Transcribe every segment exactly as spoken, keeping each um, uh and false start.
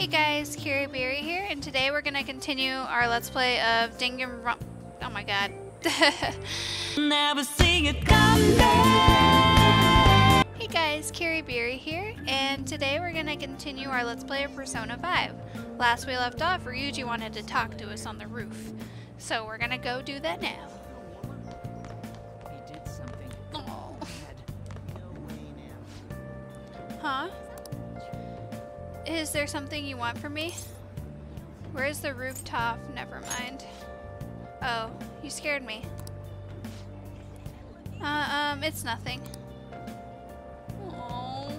Hey guys, Kiribiri here, and today we're gonna continue our let's play of Danganronpa. Oh my god. Never seen it come back. Hey guys, Kiribiri here, and today we're gonna continue our let's play of Persona five. Last we left off, Ryuji wanted to talk to us on the roof, so we're gonna go do that now. He did something. Oh. Huh? Is there something you want from me? Where's the rooftop? Never mind. Oh, you scared me. Uh, um, it's nothing. Oh. All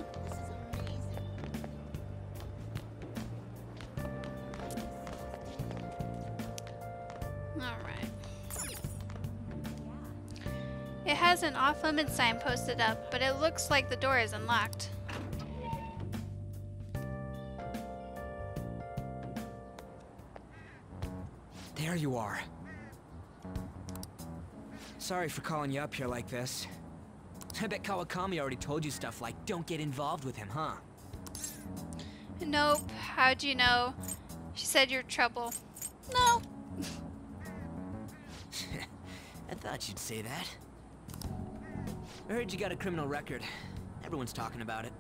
right. It has an off-limits sign posted up, but it looks like the door is unlocked. There you are. Sorry for calling you up here like this. I bet Kawakami already told you stuff like, don't get involved with him, huh? Nope. How'd you know? She said you're trouble. No. I thought you'd say that. I heard you got a criminal record. Everyone's talking about it.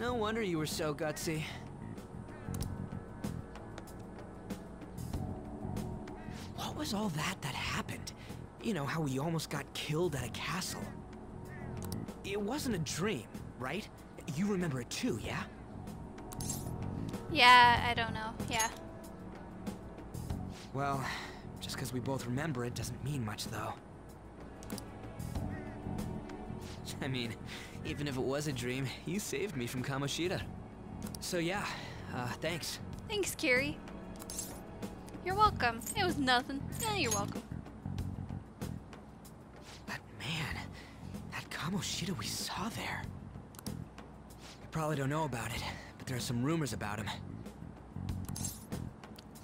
No wonder you were so gutsy. What was all that that happened? You know, how we almost got killed at a castle. It wasn't a dream, right? You remember it too, yeah? Yeah, I don't know, yeah. Well, just because we both remember it doesn't mean much, though. I mean, even if it was a dream, you saved me from Kamoshida. So yeah, uh, thanks. Thanks, Kiri. You're welcome. It was nothing. Yeah, you're welcome. But man, that Kamoshida we saw there. You probably don't know about it, but there are some rumors about him.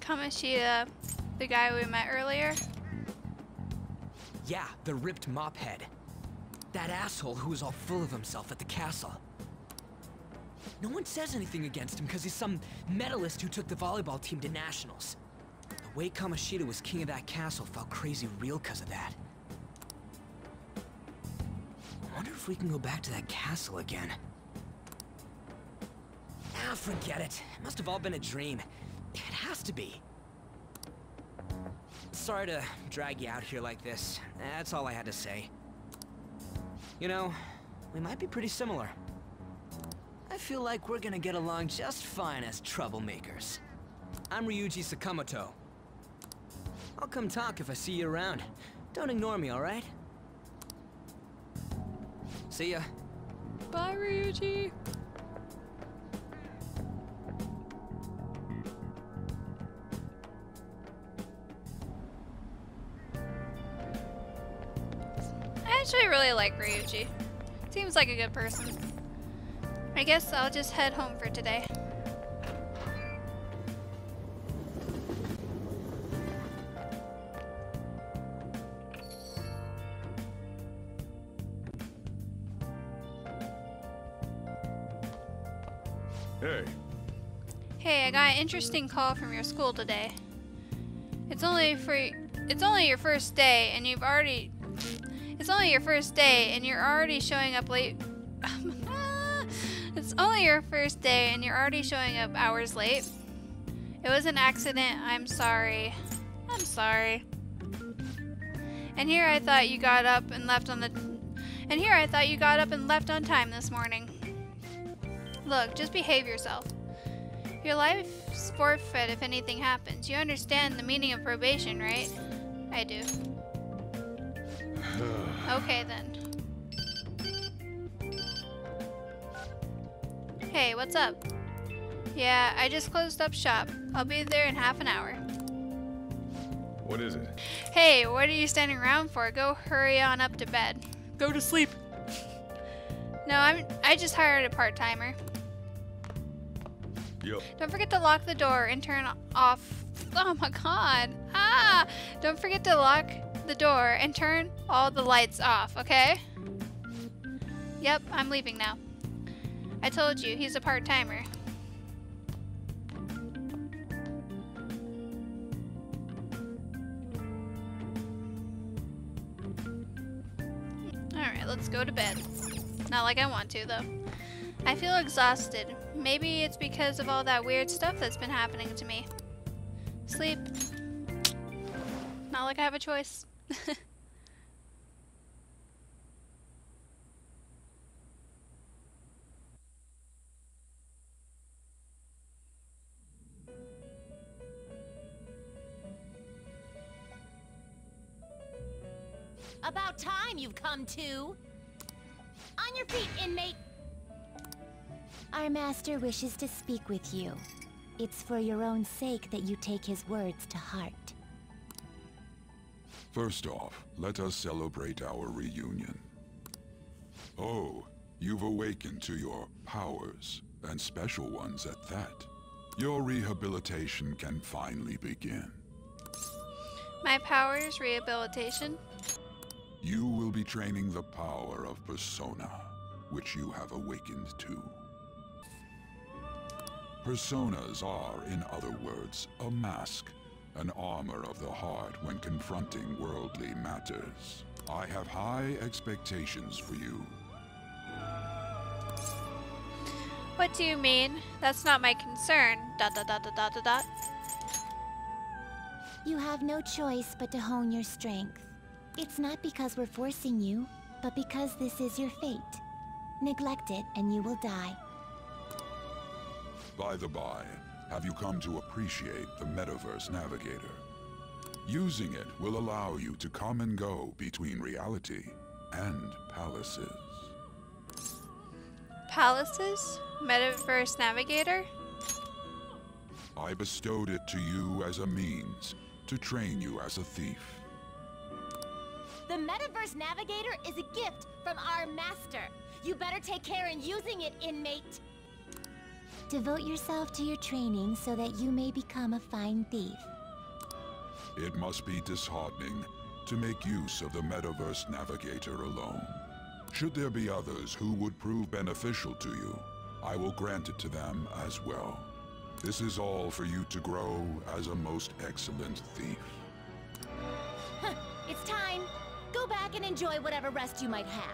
Kamoshida, the guy we met earlier? Yeah, the ripped mop head. That asshole who was all full of himself at the castle. No one says anything against him because he's some medalist who took the volleyball team to nationals. The way Kamoshida was king of that castle felt crazy real because of that. I wonder if we can go back to that castle again. Ah, forget it. It must have all been a dream. It has to be. Sorry to drag you out here like this. That's all I had to say. You know, we might be pretty similar. I feel like we're gonna get along just fine as troublemakers. I'm Ryuji Sakamoto. I'll come talk if I see you around. Don't ignore me, all right? See ya. Bye, Ryuji. I actually really like Ryuji. Seems like a good person. I guess I'll just head home for today. Hey. Hey, I got an interesting call from your school today. It's only for it's only your first day and you've already It's only your first day and you're already showing up late. It's only your first day and you're already showing up hours late. It was an accident. I'm sorry. I'm sorry. And here I thought you got up and left on the And here I thought you got up and left on time this morning. Look, just behave yourself. Your life's forfeit if anything happens. You understand the meaning of probation, right? I do. Okay, then. Hey, what's up? Yeah, I just closed up shop. I'll be there in half an hour. What is it? Hey, what are you standing around for? Go hurry on up to bed. Go to sleep. No, I'm, I just hired a part-timer. Yep. Don't forget to lock the door and turn off. Oh my god. Ah! Don't forget to lock the door and turn all the lights off, okay? Yep, I'm leaving now. I told you, he's a part-timer. let's go to bed. Not like I want to, though. I feel exhausted. Maybe it's because of all that weird stuff that's been happening to me. Sleep. Not like I have a choice. About time you've come to. On your feet, inmate. Our master wishes to speak with you. It's for your own sake that you take his words to heart. First off, let us celebrate our reunion. Oh, you've awakened to your powers, and special ones at that. Your rehabilitation can finally begin. My powers rehabilitation? You will be training the power of Persona, which you have awakened to. Personas are, in other words, a mask, an armor of the heart when confronting worldly matters. I have high expectations for you. What do you mean? That's not my concern. Dot dot dot dot dot dot. You have no choice but to hone your strength. It's not because we're forcing you, but because this is your fate. Neglect it and you will die. By the by, have you come to appreciate the Metaverse Navigator? Using it will allow you to come and go between reality and palaces. Palaces? Metaverse Navigator? I bestowed it to you as a means to train you as a thief. The Metaverse Navigator is a gift from our master. You better take care in using it, inmate. Devote yourself to your training so that you may become a fine thief. It must be disheartening to make use of the Metaverse Navigator alone. Should there be others who would prove beneficial to you, I will grant it to them as well. This is all for you to grow as a most excellent thief. It's time. Go back and enjoy whatever rest you might have.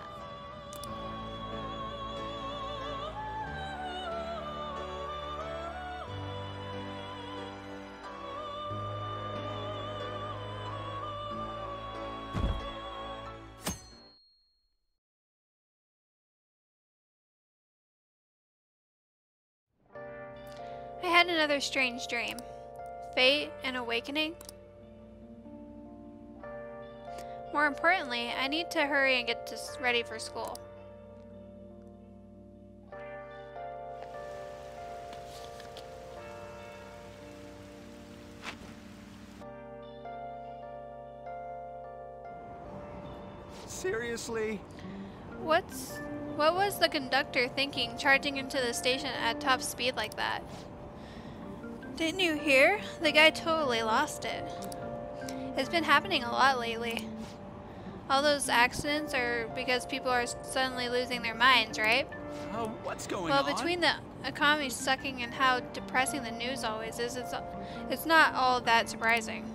I had another strange dream. Fate and awakening. More importantly, I need to hurry and get ready for school. Seriously? What's what was the conductor thinking, charging into the station at top speed like that? Didn't you hear? The guy totally lost it. It's been happening a lot lately. All those accidents are because people are suddenly losing their minds, right? Uh, what's going on? Well, between the economy sucking and how depressing the news always is, it's, it's not all that surprising.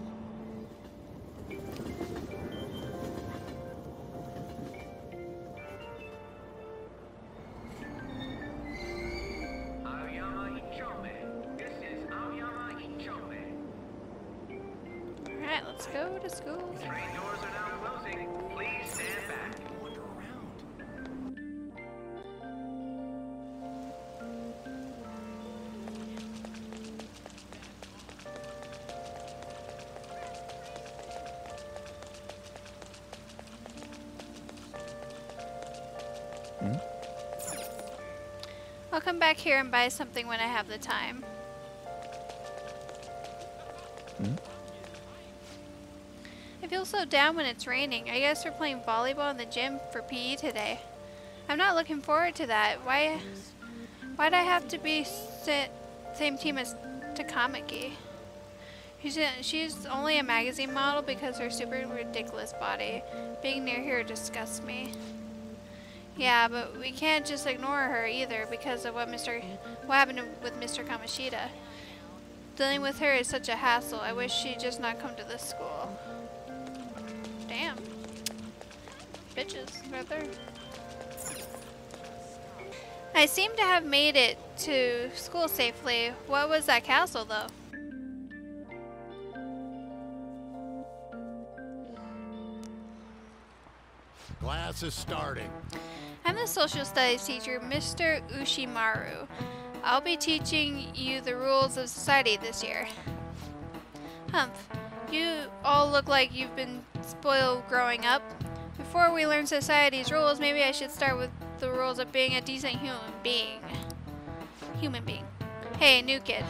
Alright, let's go to school. I'll come back here and buy something when I have the time. Hmm? I feel so down when it's raining. I guess we're playing volleyball in the gym for P E today. I'm not looking forward to that. Why Why'd I have to be sit, same team as Takamaki? She's, a, she's only a magazine model because her super ridiculous body. Being near here disgusts me. Yeah, but we can't just ignore her either because of what Mister what happened with Mister Kamoshida. Dealing with her is such a hassle. I wish she'd just not come to this school. Damn. Bitches, right there. I seem to have made it to school safely. What was that castle, though? Class is starting. I'm the social studies teacher, Mister Ushimaru. I'll be teaching you the rules of society this year. Humph. You all look like you've been spoiled growing up. Before we learn society's rules, maybe I should start with the rules of being a decent human being. Human being. Hey, new kid.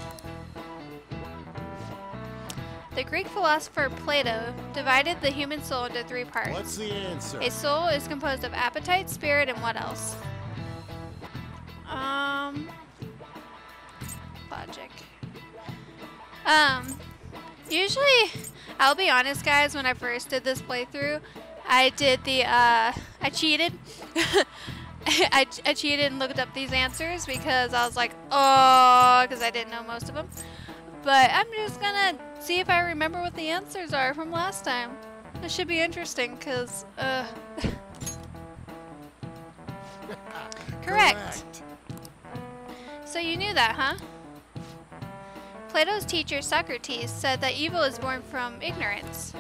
The Greek philosopher Plato divided the human soul into three parts. What's the answer? A soul is composed of appetite, spirit, and what else? Um, logic. Um, usually, I'll be honest, guys, when I first did this playthrough, I did the, uh, I cheated. I, I cheated and looked up these answers because I was like, oh, because I didn't know most of them. But I'm just gonna see if I remember what the answers are from last time. This should be interesting, because, uh... Correct. Correct. So you knew that, huh? Plato's teacher Socrates said that evil is born from ignorance.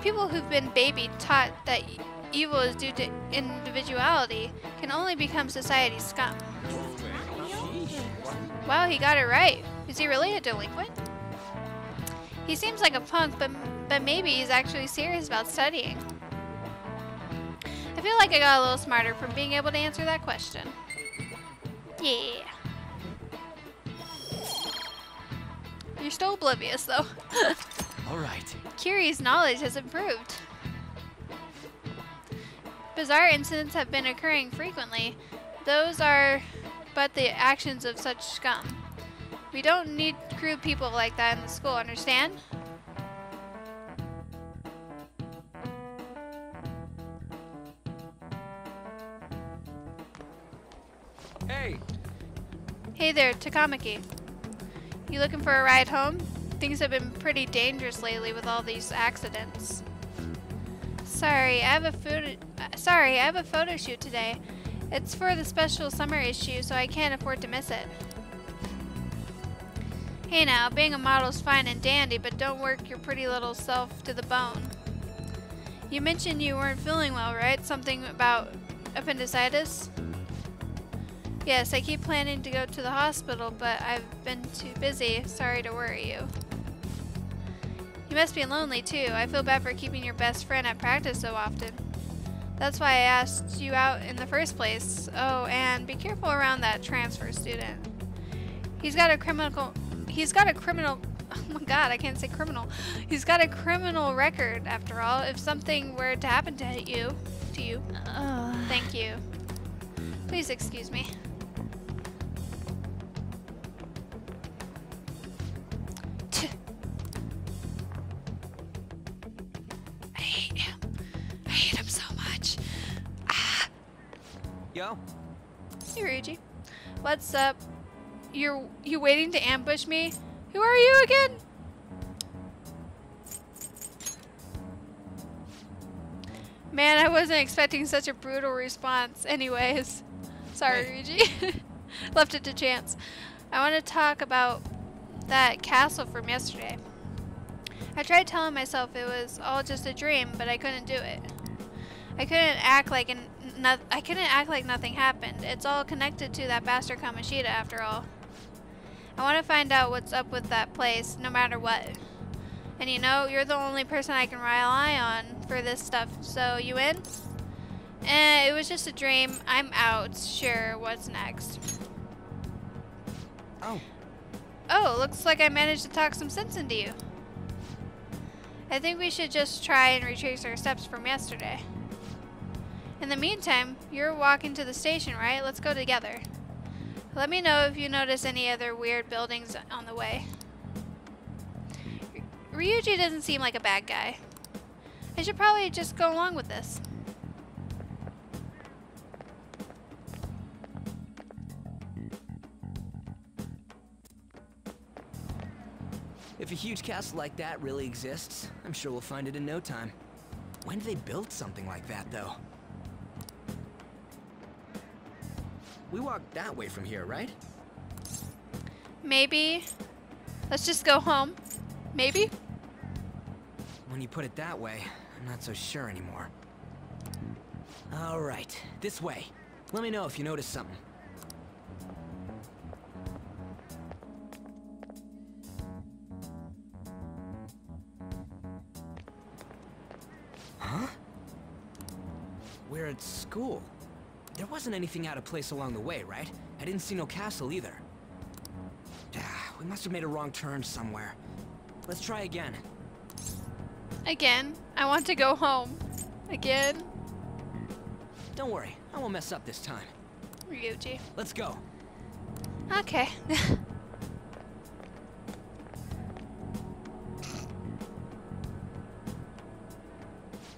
People who've been babied taught that evil is due to individuality can only become society's scum. Wow, he got it right. Is he really a delinquent? He seems like a punk, but, but maybe he's actually serious about studying. I feel like I got a little smarter from being able to answer that question. Yeah. You're still oblivious, though. All right. Kiri's knowledge has improved. Bizarre incidents have been occurring frequently. Those are but the actions of such scum. We don't need crude people like that in the school, understand? Hey! Hey there, Takamaki. You looking for a ride home? Things have been pretty dangerous lately with all these accidents. Sorry, I have a food. Uh, sorry, I have a photo shoot today. It's for the special summer issue, so I can't afford to miss it. Hey now, being a model's fine and dandy, but don't work your pretty little self to the bone. You mentioned you weren't feeling well, right? Something about appendicitis? Yes, I keep planning to go to the hospital, but I've been too busy. Sorry to worry you. You must be lonely, too. I feel bad for keeping your best friend at practice so often. That's why I asked you out in the first place. Oh, and be careful around that transfer student. He's got a criminal... He's got a criminal, oh my god, I can't say criminal. He's got a criminal record, after all. If something were to happen to you, to you, uh. Thank you. Please excuse me. I hate him. I hate him so much. Ah. Yo. Hey, Ryuji. What's up? You're you waiting to ambush me? Who are you again? Man, I wasn't expecting such a brutal response. Anyways, sorry, Ryuji. Left it to chance. I want to talk about that castle from yesterday. I tried telling myself it was all just a dream, but I couldn't do it. I couldn't act like an no, I couldn't act like nothing happened. It's all connected to that bastard Kamoshida, after all. I want to find out what's up with that place, no matter what. And you know, you're the only person I can rely on for this stuff, so you in? Eh, it was just a dream. I'm out. Sure, what's next? Oh. Oh, looks like I managed to talk some sense into you. I think we should just try and retrace our steps from yesterday. In the meantime, you're walking to the station, right? Let's go together. Let me know if you notice any other weird buildings on the way. Ryuji doesn't seem like a bad guy. I should probably just go along with this. If a huge castle like that really exists, I'm sure we'll find it in no time. When did they build something like that, though? We walk that way from here, right? Maybe. Let's just go home. Maybe? When you put it that way, I'm not so sure anymore. All right, this way. Let me know if you notice something. Huh? We're at school. There wasn't anything out of place along the way, right? I didn't see no castle either. We must have made a wrong turn somewhere. Let's try again. Again? I want to go home. Again? Don't worry, I won't mess up this time. Ryuji. Let's go. Okay.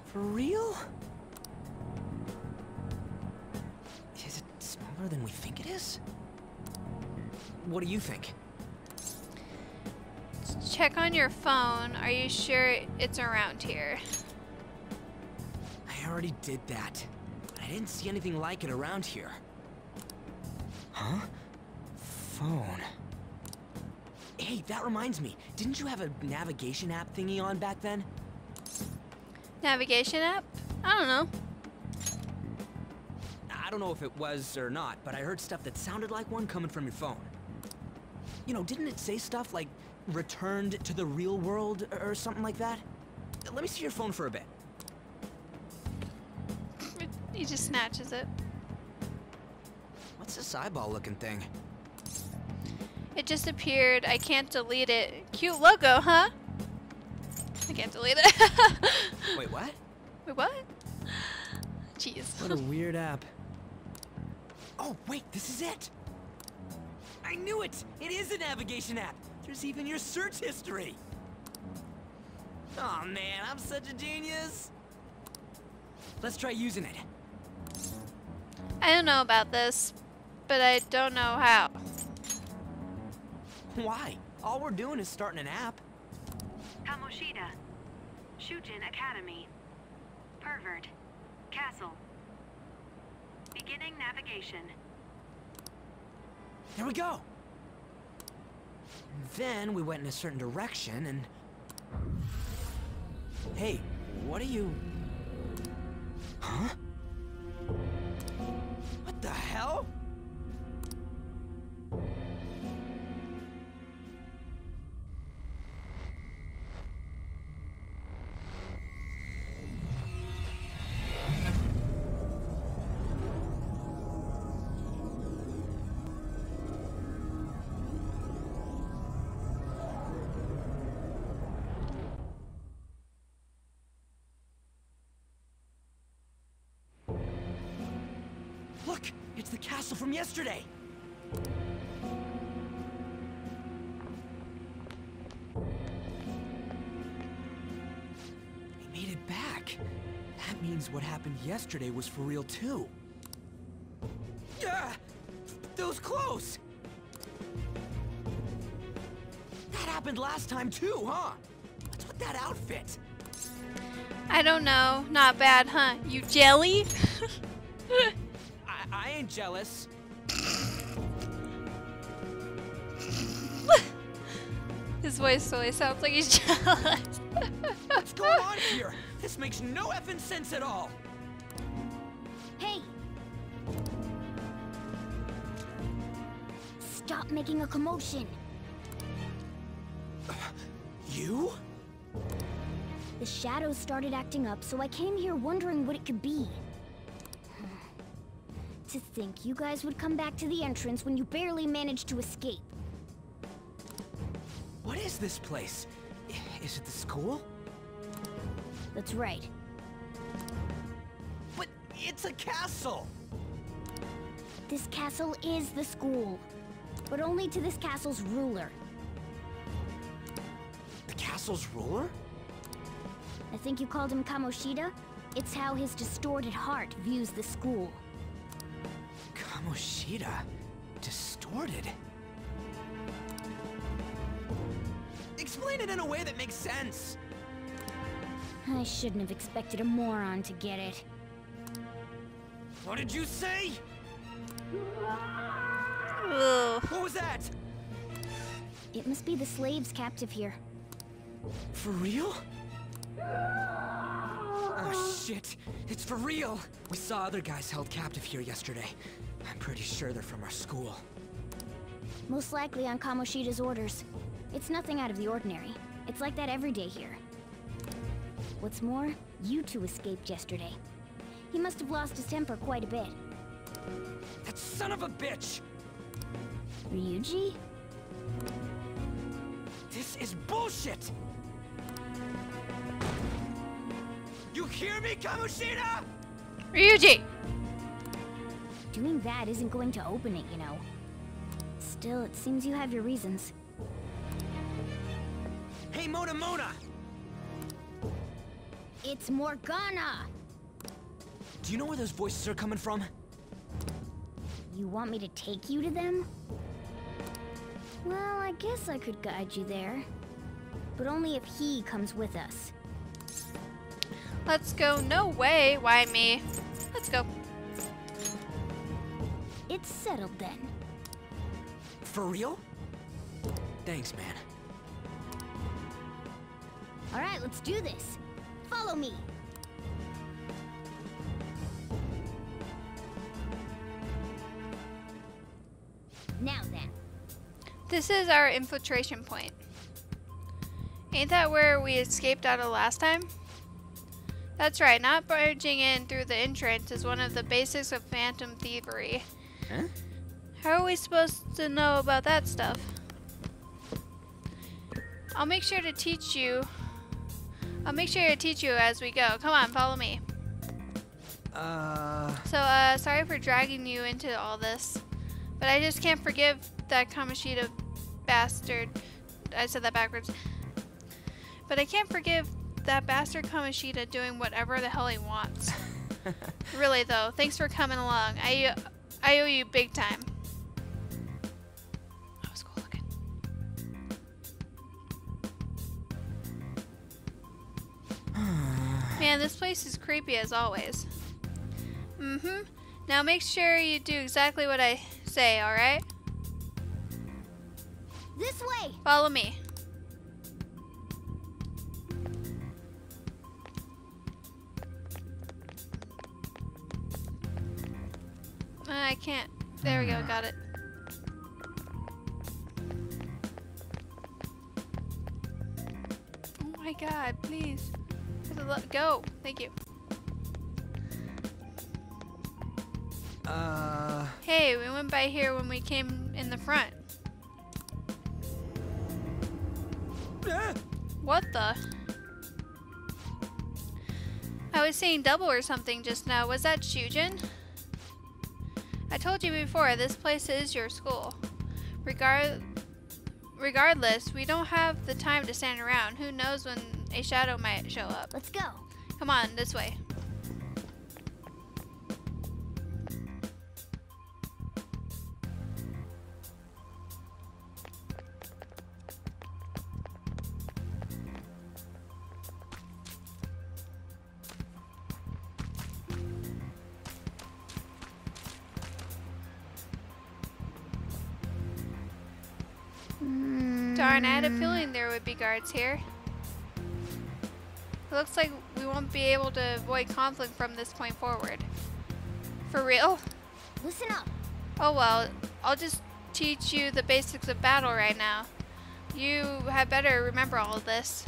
For real? Is it smaller than we think it is? What do you think? Check on your phone. Are you sure it's around here? I already did that. I didn't see anything like it around here. Huh? Phone. Hey, that reminds me. Didn't you have a navigation app thingy on back then? Navigation app? I don't know. I don't know if it was or not, but I heard stuff that sounded like one coming from your phone. You know, didn't it say stuff like returned to the real world or something like that? Let me see your phone for a bit. He just snatches it. What's this eyeball looking thing? It just appeared. I can't delete it. Cute logo, huh? I can't delete it. Wait, what? Wait, what? Jeez. What a weird app. Oh, wait, this is it. I knew it. It is a navigation app. There's even your search history. Oh man, I'm such a genius. Let's try using it. I don't know about this, but I don't know how. Why? All we're doing is starting an app. Kamoshida. Shujin Academy. Pervert. Castle. Beginning navigation. There we go. Then we went in a certain direction and... Hey, what are you... Huh? What the hell? It's the castle from yesterday. We made it back. That means what happened yesterday was for real too. Ah, those clothes! That happened last time too, huh? What's with that outfit? I don't know. Not bad, huh? You jelly? I ain't jealous. His voice really sounds like he's jealous. What's going on here? This makes no effing sense at all. Hey. Stop making a commotion. Uh, you? The shadows started acting up, so I came here wondering what it could be. To think you guys would come back to the entrance when you barely managed to escape. What is this place? Is it the school? That's right. But it's a castle! This castle is the school, but only to this castle's ruler. The castle's ruler? I think you called him Kamoshida. It's how his distorted heart views the school. Kamoshida? Distorted? Explain it in a way that makes sense! I shouldn't have expected a moron to get it. What did you say? Ugh. What was that? It must be the slaves captive here. For real? Oh shit, it's for real! We saw other guys held captive here yesterday. I'm pretty sure they're from our school. Most likely on Kamoshida's orders. It's nothing out of the ordinary. It's like that every day here. What's more, you two escaped yesterday. He must have lost his temper quite a bit. That son of a bitch! Ryuji? This is bullshit! You hear me, Kamoshida? Ryuji! Doing that isn't going to open it, you know. Still, it seems you have your reasons. Hey, Mona Mona! It's Morgana! Do you know where those voices are coming from? You want me to take you to them? Well, I guess I could guide you there. But only if he comes with us. Let's go. No way. Why me? Let's go. It's settled then. For real? Thanks, man. All right, let's do this. Follow me. Now then. This is our infiltration point. Ain't that where we escaped out of last time? That's right, not barging in through the entrance is one of the basics of phantom thievery. Huh? How are we supposed to know about that stuff? I'll make sure to teach you. I'll make sure to teach you as we go. Come on, follow me. Uh... So, uh, sorry for dragging you into all this. But I just can't forgive that Kamoshida bastard. I said that backwards. But I can't forgive that bastard Kamoshida doing whatever the hell he wants. Really though, thanks for coming along. I I owe you big time. That was cool looking. Man, this place is creepy as always. Mm-hmm. Now make sure you do exactly what I say, alright? This way! Follow me. I can't. There we go. Got it. Oh my god, please. Go. Thank you. Uh. Hey, we went by here when we came in the front. Uh. What the? I was seeing double or something just now. Was that Shujin? I told you before, this place is your school. Regard regardless, we don't have the time to stand around. Who knows when a shadow might show up. Let's go. Come on, this way. Darn, I had a feeling there would be guards here. It looks like we won't be able to avoid conflict from this point forward. For real? Listen up. Oh well, I'll just teach you the basics of battle right now. You had better remember all of this.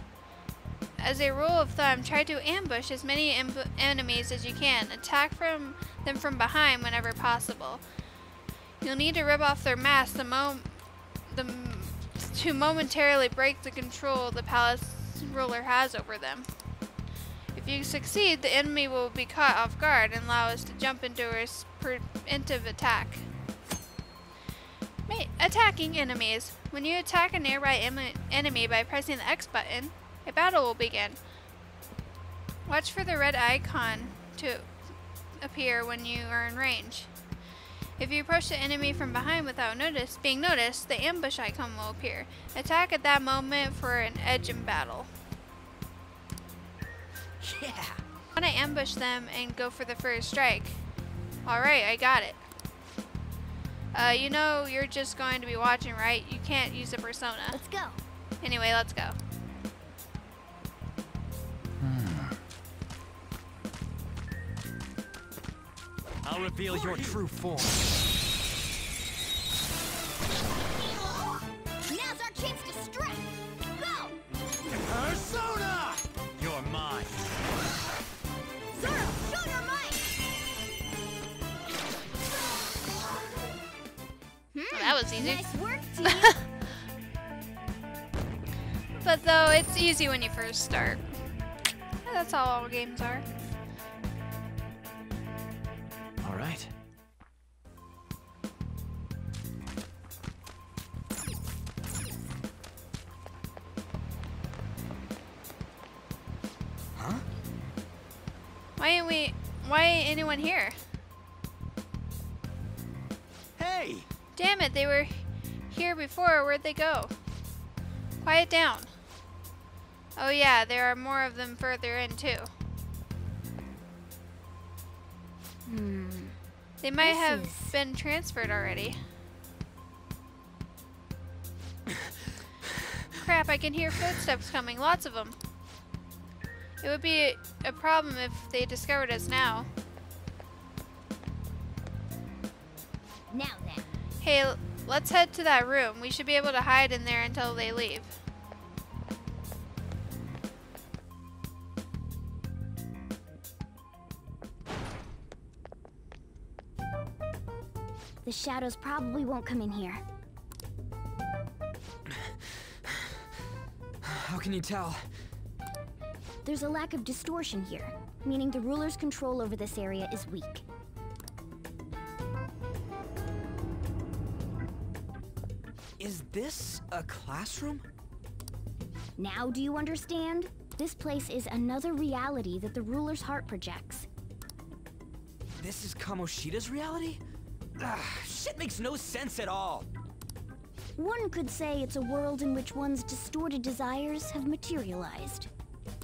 As a rule of thumb, try to ambush as many enemies as you can. Attack from them from behind whenever possible. You'll need to rip off their masks the moment the to momentarily break the control the palace ruler has over them. If you succeed, the enemy will be caught off guard and allow us to jump into a preemptive attack. Attacking enemies. When you attack a nearby em enemy by pressing the X button, a battle will begin. Watch for the red icon to appear when you are in range. If you approach the enemy from behind without notice, being noticed, the ambush icon will appear. Attack at that moment for an edge in battle. Yeah. I want to ambush them and go for the first strike. Alright, I got it. Uh, you know you're just going to be watching, right? You can't use the persona. Let's go. Anyway, let's go. Hmm. I'll reveal your true form. Now's our chance to strike. Go! Persona! You're mine. Zero, show your might! Hmm, oh, that was easy. Nice work, team. But though, it's easy when you first start. That's how all games are. All right. Huh? Why ain't we? Why ain't anyone here? Hey! Damn it! They were here before. Where'd they go? Quiet down. Oh yeah, there are more of them further in too. Hmm. They might this have is... been transferred already. Crap, I can hear footsteps coming, lots of them. It would be a, a problem if they discovered us now. Now then. Hey, let's head to that room. We should be able to hide in there until they leave. The shadows probably won't come in here. How can you tell? There's a lack of distortion here, meaning the ruler's control over this area is weak. Is this a classroom? Now do you understand? This place is another reality that the ruler's heart projects. This is Kamoshida's reality? Ugh, shit makes no sense at all. One could say it's a world in which one's distorted desires have materialized.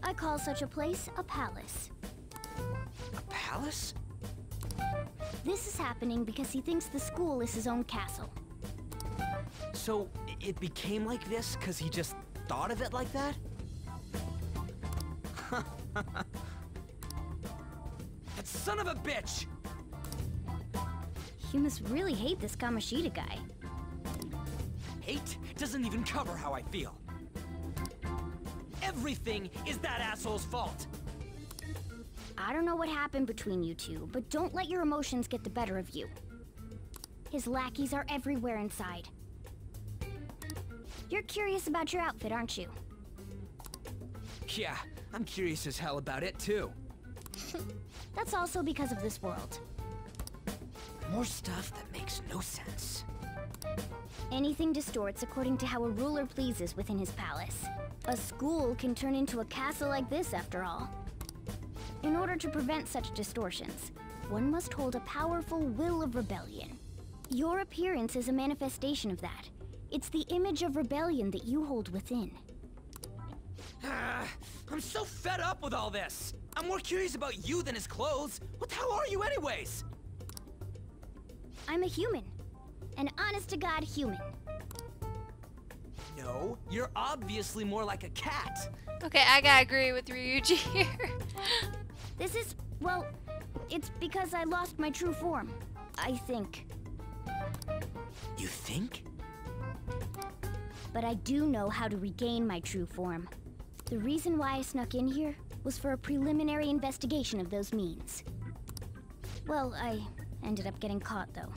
I call such a place a palace. A palace? This is happening because he thinks the school is his own castle. So it became like this because he just thought of it like that? That son of a bitch! You must really hate this Kamoshida guy. Hate doesn't even cover how I feel. Everything is that asshole's fault. I don't know what happened between you two, but don't let your emotions get the better of you. His lackeys are everywhere inside. You're curious about your outfit, aren't you? Yeah, I'm curious as hell about it too. That's also because of this world. More stuff that makes no sense. Anything distorts according to how a ruler pleases within his palace. A school can turn into a castle like this, after all. In order to prevent such distortions, one must hold a powerful will of rebellion. Your appearance is a manifestation of that. It's the image of rebellion that you hold within. Ah, I'm so fed up with all this! I'm more curious about you than his clothes! What the hell are you anyways? I'm a human. An honest-to-God human. No, you're obviously more like a cat. Okay, I gotta agree with Ryuji here. This is, well, it's because I lost my true form, I think. You think? But I do know how to regain my true form. The reason why I snuck in here was for a preliminary investigation of those means. Well, I... ended up getting caught, though.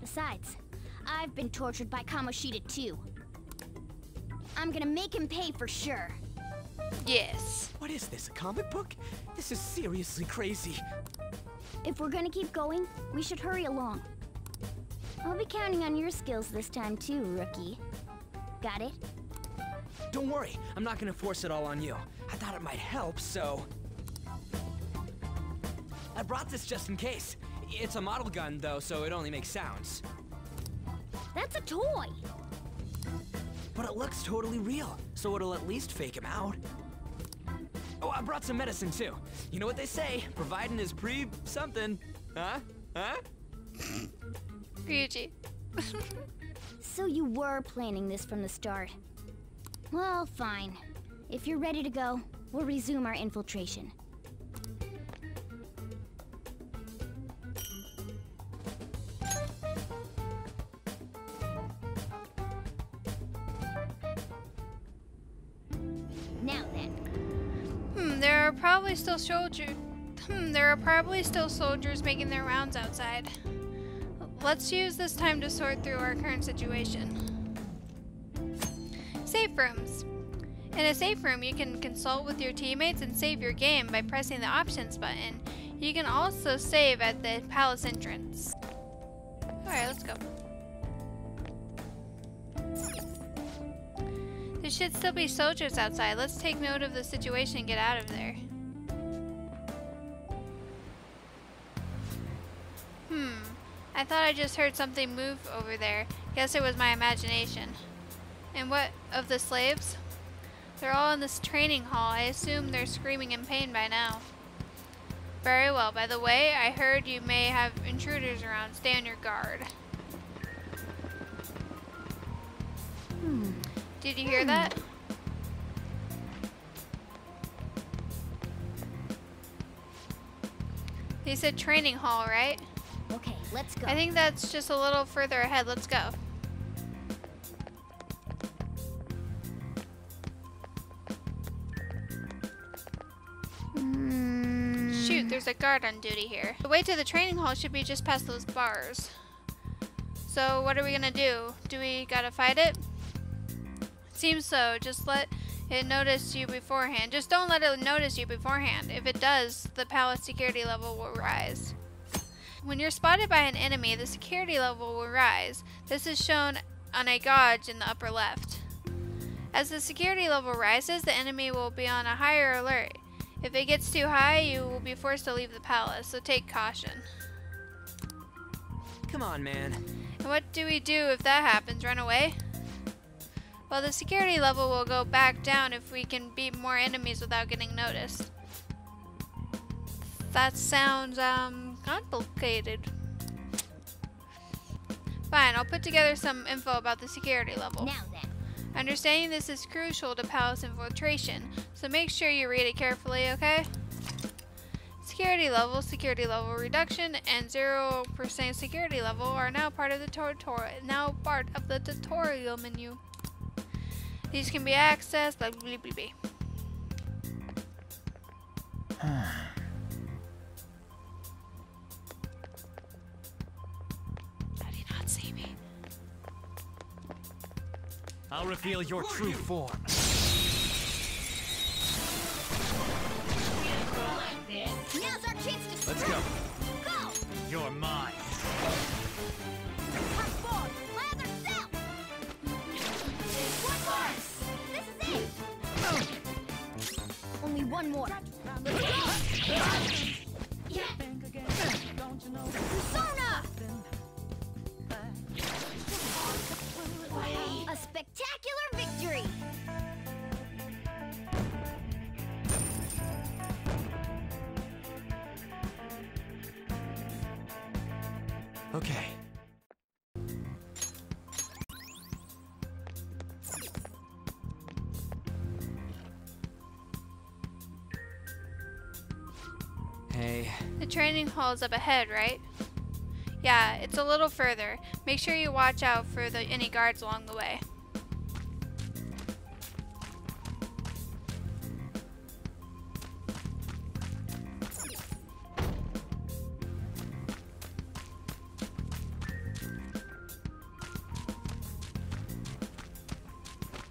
Besides, I've been tortured by Kamoshida, too. I'm gonna make him pay for sure. Yes. What is this, a comic book? This is seriously crazy. If we're gonna keep going, we should hurry along. I'll be counting on your skills this time, too, rookie. Got it? Don't worry, I'm not gonna force it all on you. I thought it might help, so... I brought this just in case. It's a model gun, though, so it only makes sounds. That's a toy! But it looks totally real, so it'll at least fake him out. Oh, I brought some medicine, too. You know what they say, providing is pre... something. Huh? Huh? Ryuji. So you were planning this from the start. Well, fine. If you're ready to go, we'll resume our infiltration. Now then. Hmm, there are probably still soldiers. Hmm, there are probably still soldiers making their rounds outside. Let's use this time to sort through our current situation. Safe rooms. In a safe room, you can consult with your teammates and save your game by pressing the options button. You can also save at the palace entrance. Alright, let's go. There should still be soldiers outside. Let's take note of the situation and get out of there. Hmm. I thought I just heard something move over there. Guess it was my imagination. And what of the slaves? They're all in this training hall. I assume they're screaming in pain by now. Very well. By the way, I heard you may have intruders around. Stay on your guard. Hmm. Did you hear hmm. that? They said training hall, right? Okay, let's go. I think that's just a little further ahead. Let's go. Mm. Shoot, there's a guard on duty here. The way to the training hall should be just past those bars. So what are we gonna do? Do we gotta fight it? Seems so. Just let it notice you beforehand. Just don't let it notice you beforehand. If it does, the palace security level will rise. When you're spotted by an enemy, the security level will rise. This is shown on a gauge in the upper left. As the security level rises, the enemy will be on a higher alert. If it gets too high, you will be forced to leave the palace, so take caution. Come on, man. And what do we do if that happens? Run away? Well, the security level will go back down if we can beat more enemies without getting noticed. That sounds, um... complicated. Fine, I'll put together some info about the security level. Now then. Understanding this is crucial to palace infiltration, so make sure you read it carefully, okay? Security level, security level reduction, and zero percent security level are now part of the tutorial. Now part of the tutorial menu. These can be accessed. Blah blah blah blah. I'll reveal your true form. Let's go. Go. You're mine. Only one more. Don't you know? A spectacular victory! Okay. Hey. The training hall is up ahead, right? Yeah, it's a little further. Make sure you watch out for the, any guards along the way.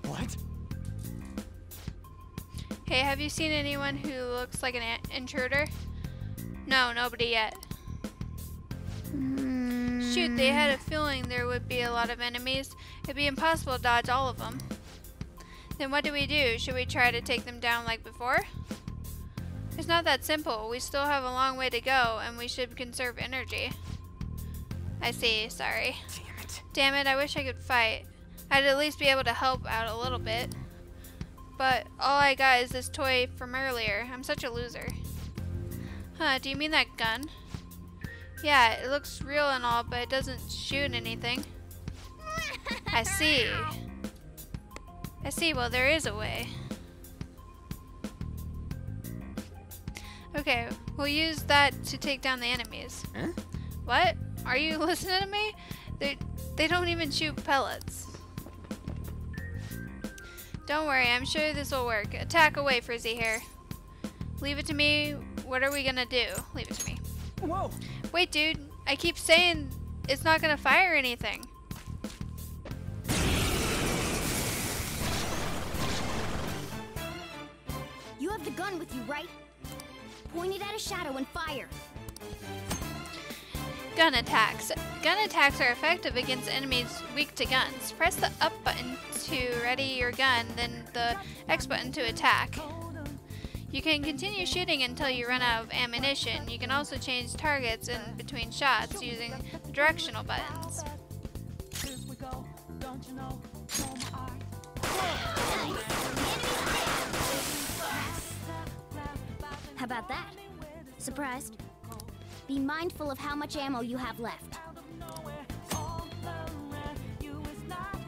What? Hey, have you seen anyone who looks like an intruder? No, nobody yet. Shoot, they had a feeling there would be a lot of enemies. It'd be impossible to dodge all of them. Then what do we do? Should we try to take them down like before? It's not that simple. We still have a long way to go, and we should conserve energy. I see, sorry. Damn it. Damn it, I wish I could fight. I'd at least be able to help out a little bit. But all I got is this toy from earlier. I'm such a loser. Huh, do you mean that gun? Yeah, it looks real and all, but it doesn't shoot anything. I see. I see, well, there is a way. Okay, we'll use that to take down the enemies. Huh? What? Are you listening to me? They, they don't even shoot pellets. Don't worry, I'm sure this will work. Attack away, Frizzy Hair. Leave it to me. What are we gonna do? Leave it to me. Whoa! Wait, dude. I keep saying it's not gonna fire anything. You have the gun with you, right? Point it at a shadow and fire. Gun attacks. Gun attacks are effective against enemies weak to guns. Press the up button to ready your gun, then the X button to attack. You can continue shooting until you run out of ammunition. You can also change targets in between shots using the directional buttons. How about that? Surprised? Be mindful of how much ammo you have left.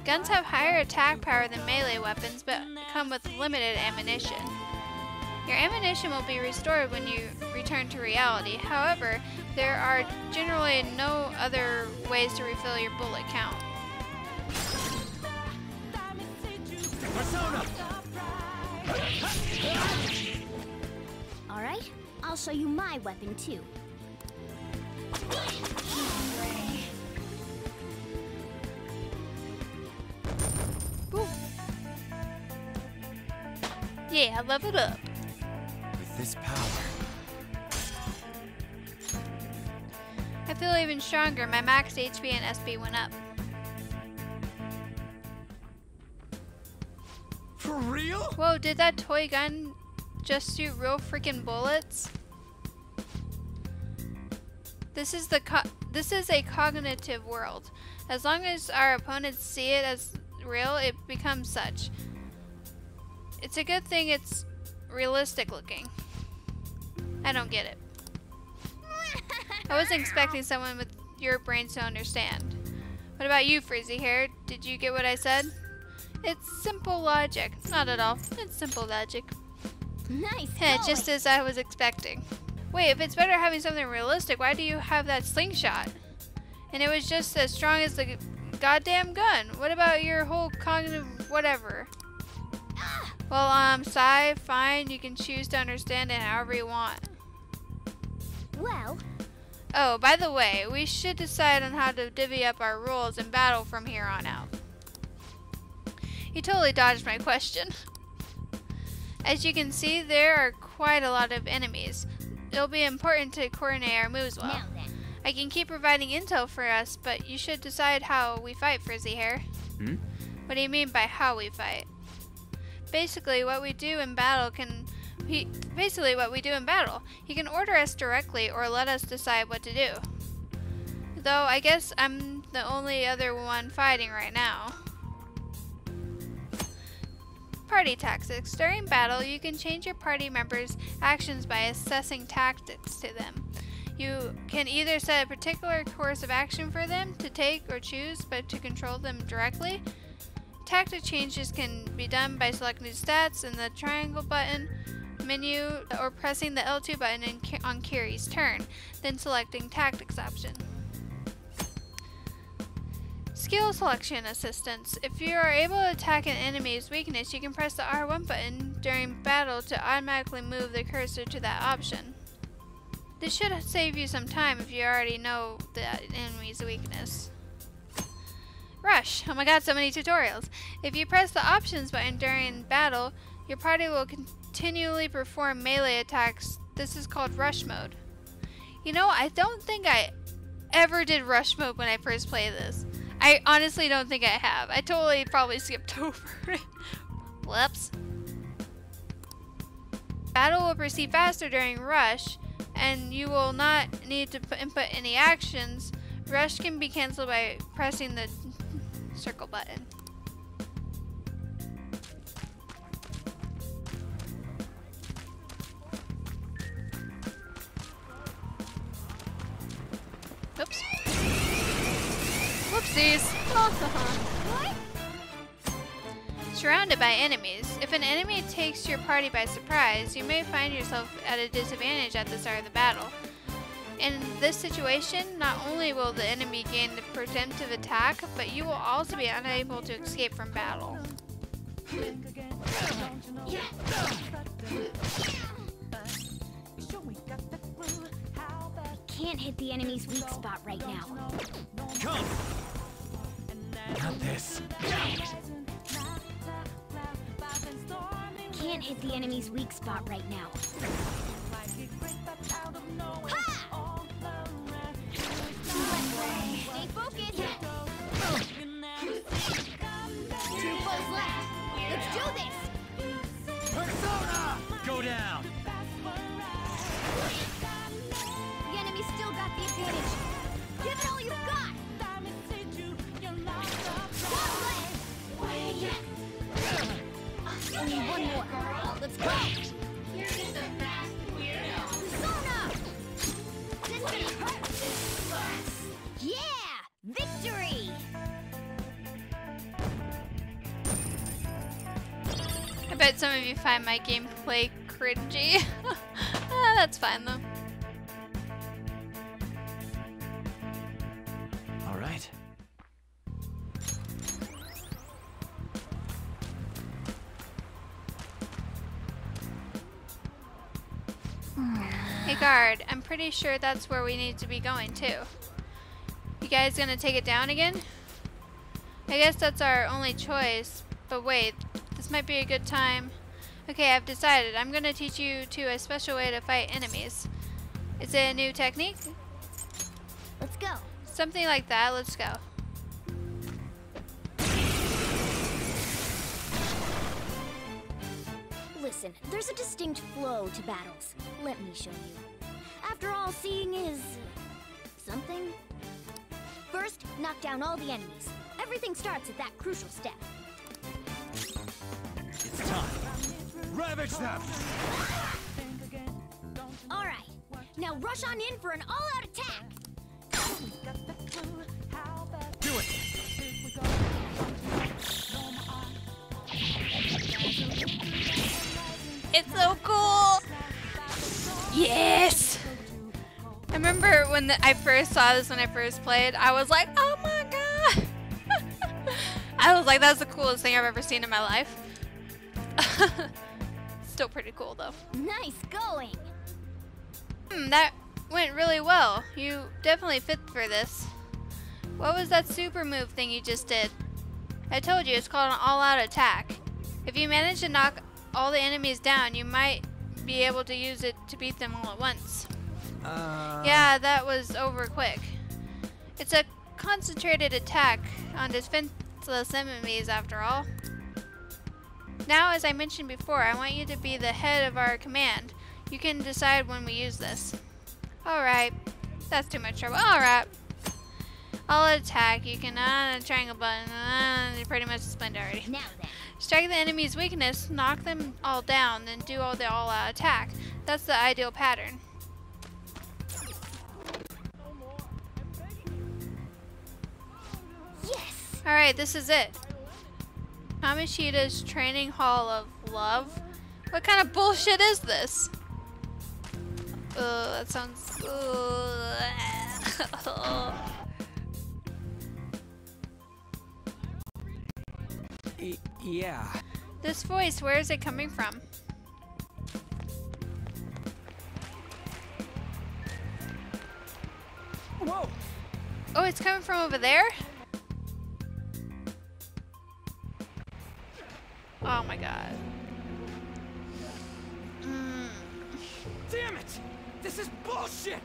Guns have higher attack power than melee weapons, but come with limited ammunition. Your ammunition will be restored when you return to reality. However, there are generally no other ways to refill your bullet count. Alright, I'll show you my weapon too. Ooh. Yeah, I leveled up. With this power, I feel even stronger. My max H P and S P went up. For real? Whoa, did that toy gun just shoot real freaking bullets? This is the co this is a cognitive world. As long as our opponents see it as real, it becomes such. It's a good thing it's realistic looking. I don't get it. I wasn't expecting someone with your brains to understand. What about you, Frizzy Hair? Did you get what I said? It's simple logic. Not at all. It's simple logic. Nice. Heh, just as I was expecting. Wait, if it's better having something realistic, why do you have that slingshot? And it was just as strong as the goddamn gun. What about your whole cognitive whatever? Ah! Well, um, Sai, fine. You can choose to understand it however you want. Well. Oh, by the way, we should decide on how to divvy up our roles in battle from here on out. You totally dodged my question. As you can see, there are quite a lot of enemies. It'll be important to coordinate our moves well. Now then. I can keep providing intel for us, but you should decide how we fight, Frizzy Hair. Hmm? What do you mean by how we fight? Basically, what we do in battle can... He, basically, what we do in battle. He can order us directly or let us decide what to do. Though, I guess I'm the only other one fighting right now. Party tactics. During battle, you can change your party members' actions by assessing tactics to them. You can either set a particular course of action for them to take or choose, but to control them directly. Tactic changes can be done by selecting stats in the triangle button menu or pressing the L two button in, on Kiri's turn, then selecting tactics option. Skill selection assistance. If you are able to attack an enemy's weakness, you can press the R one button during battle to automatically move the cursor to that option. This should save you some time if you already know the enemy's weakness. Rush! Oh my god, so many tutorials! If you press the options button during battle, your party will continually perform melee attacks. This is called rush mode. You know, I don't think I ever did rush mode when I first played this. I honestly don't think I have. I totally probably skipped over it. Whoops. Battle will proceed faster during rush, and you will not need to input any actions. Rush can be canceled by pressing the circle button. Oops. Whoopsies. What? Surrounded by enemies. If an enemy takes your party by surprise, you may find yourself at a disadvantage at the start of the battle. In this situation, not only will the enemy gain the preemptive attack, but you will also be unable to escape from battle. Can't hit the enemy's weak spot right now. Come! Not this. Can't hit the enemy's weak spot right now. Ha! Stay focused. Two foes left. Let's do this. Persona, go down. The enemy's still got the advantage. Give it all you've got. Only one more. Girl. Let's go. You're just a fast weirdo. Persona. Yeah, victory. I bet some of you find my gameplay cringy. Ah, that's fine though. All right. Hey guard, I'm pretty sure that's where we need to be going too. You guys gonna take it down again? I guess that's our only choice, but wait, this might be a good time. Okay, I've decided. I'm gonna teach you two a special way to fight enemies. Is it a new technique? Let's go. Something like that, let's go. Listen, there's a distinct flow to battles. Let me show you. After all, seeing is... something? First, knock down all the enemies. Everything starts at that crucial step. It's time. Ravage them! Alright, now rush on in for an all-out attack! Do it! It's so cool! Yes! I remember when the, I first saw this when I first played, I was like, oh my god! I was like, that's the coolest thing I've ever seen in my life. Still pretty cool though. Nice going! Hmm, that went really well. You definitely fit for this. What was that super move thing you just did? I told you, it's called an all-out attack. If you manage to knock all the enemies down, you might be able to use it to beat them all at once. Uh... Yeah, that was over quick. It's a concentrated attack on defenseless enemies after all. Now, as I mentioned before, I want you to be the head of our command. You can decide when we use this. Alright, that's too much trouble. Alright. I'll attack. You can on uh, a triangle button. Uh, you pretty much explained already. Now then. Strike the enemy's weakness, knock them all down, then do all the all-out attack. That's the ideal pattern. Yes! Alright, this is it. Kamoshida's Training Hall of Love? What kind of bullshit is this? Ugh, that sounds... Ugh. Yeah. This voice, where is it coming from? Whoa! Oh, it's coming from over there? Oh my god. Mm. Damn it! This is bullshit!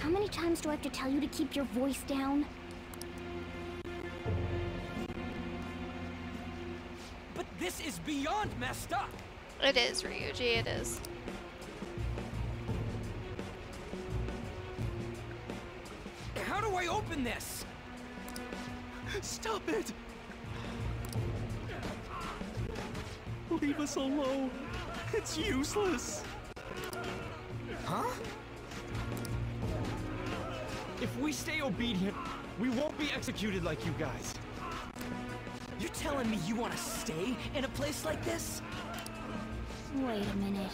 How many times do I have to tell you to keep your voice down? But this is beyond messed up. It is, Ryuji, it is. How do I open this? Stop it! Leave us alone. It's useless. Huh? If we stay obedient, we won't be executed like you guys. You're telling me you want to stay in a place like this? Wait a minute.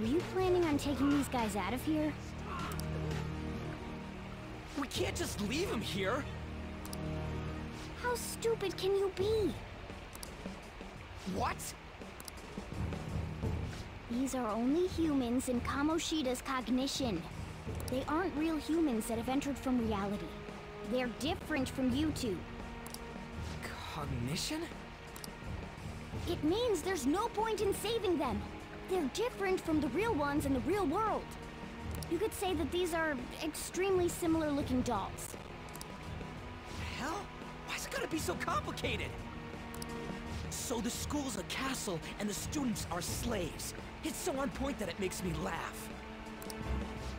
Were you planning on taking these guys out of here? We can't just leave them here! How stupid can you be? What? These are only humans in Kamoshida's cognition. They aren't real humans that have entered from reality. They're different from you two. Cognition? It means there's no point in saving them. They're different from the real ones in the real world. You could say that these are extremely similar looking dolls. The hell? Why's it gotta be so complicated? So the school's a castle and the students are slaves. It's so on point that it makes me laugh.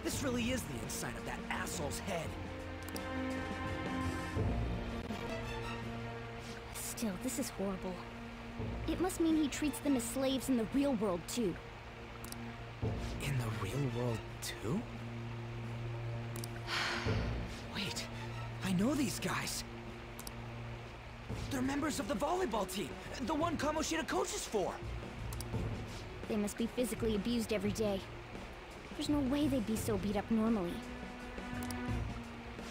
This really is the inside of that asshole's head. Still, this is horrible. It must mean he treats them as slaves in the real world, too. In the real world, too? Wait, I know these guys. They're members of the volleyball team, the one Kamoshida coaches for. They must be physically abused every day. There's no way they'd be so beat up normally.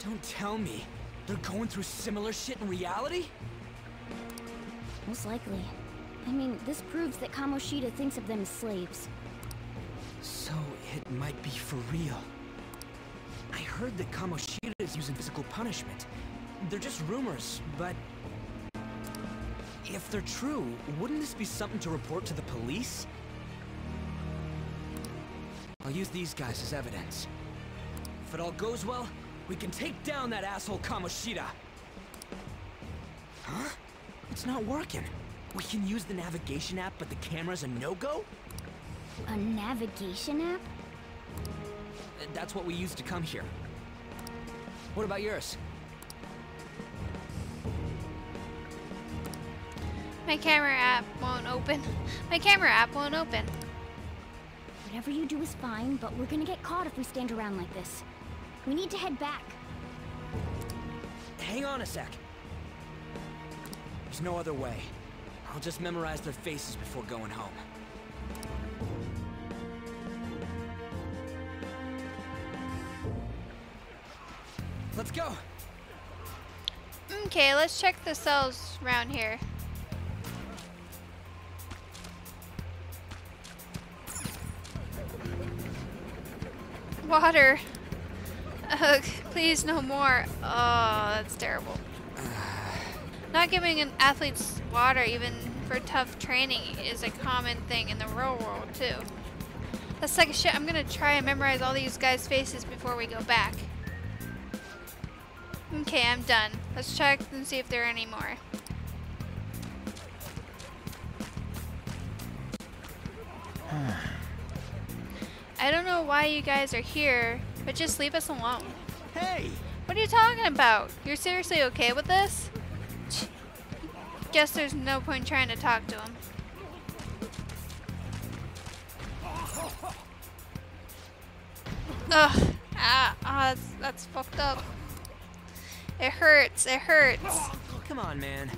Don't tell me. They're going through similar shit in reality? Most likely. I mean, this proves that Kamoshida thinks of them as slaves. So it might be for real. I heard that Kamoshida is using physical punishment. They're just rumors, but... if they're true, wouldn't this be something to report to the police? I'll use these guys as evidence. If it all goes well, we can take down that asshole Kamoshida! Huh? It's not working. We can use the navigation app, but the camera's a no-go? A navigation app? That's what we used to come here. What about yours? My camera app won't open. My camera app won't open. Whatever you do is fine, but we're gonna get caught if we stand around like this. We need to head back. Hang on a sec. There's no other way. I'll just memorize their faces before going home. Let's go. Okay, let's check the cells around here. Water. Ugh, please no more. Oh, that's terrible. Not giving an athlete's water even for tough training is a common thing in the real world too. That's like shit. I'm gonna try and memorize all these guys' faces before we go back. Okay, I'm done. Let's check and see if there are any more. I don't know why you guys are here, but just leave us alone. Hey! What are you talking about? You're seriously okay with this? Guess there's no point trying to talk to him. Ugh. Ah, ah, that's, that's fucked up. It hurts, it hurts. Come on, man.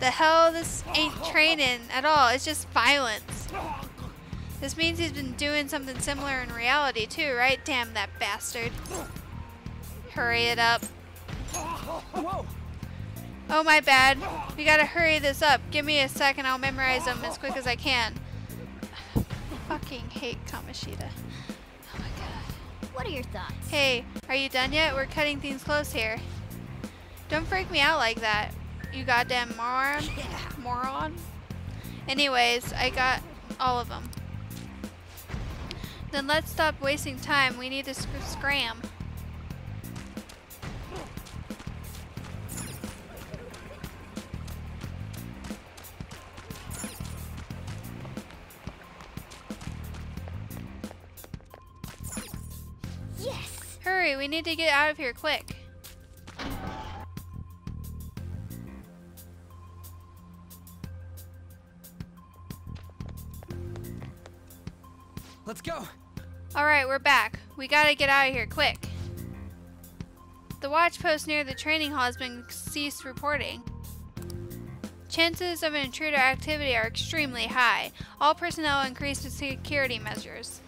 The hell, this ain't training at all. It's just violence. This means he's been doing something similar in reality too, right? Damn that bastard. Hurry it up. Whoa. Oh, my bad. We gotta hurry this up. Give me a second, I'll memorize them as quick as I can. I fucking hate Kamoshida. Oh my god. What are your thoughts? Hey, are you done yet? We're cutting things close here. Don't freak me out like that, you goddamn moron. Yeah. Moron. Anyways, I got all of them. Then let's stop wasting time. We need to sc scram. Yes. Hurry, we need to get out of here quick. Let's go. All right, we're back. We gotta get out of here quick. The watch post near the training hall has been ceased reporting. Chances of intruder activity are extremely high. All personnel increased with security measures.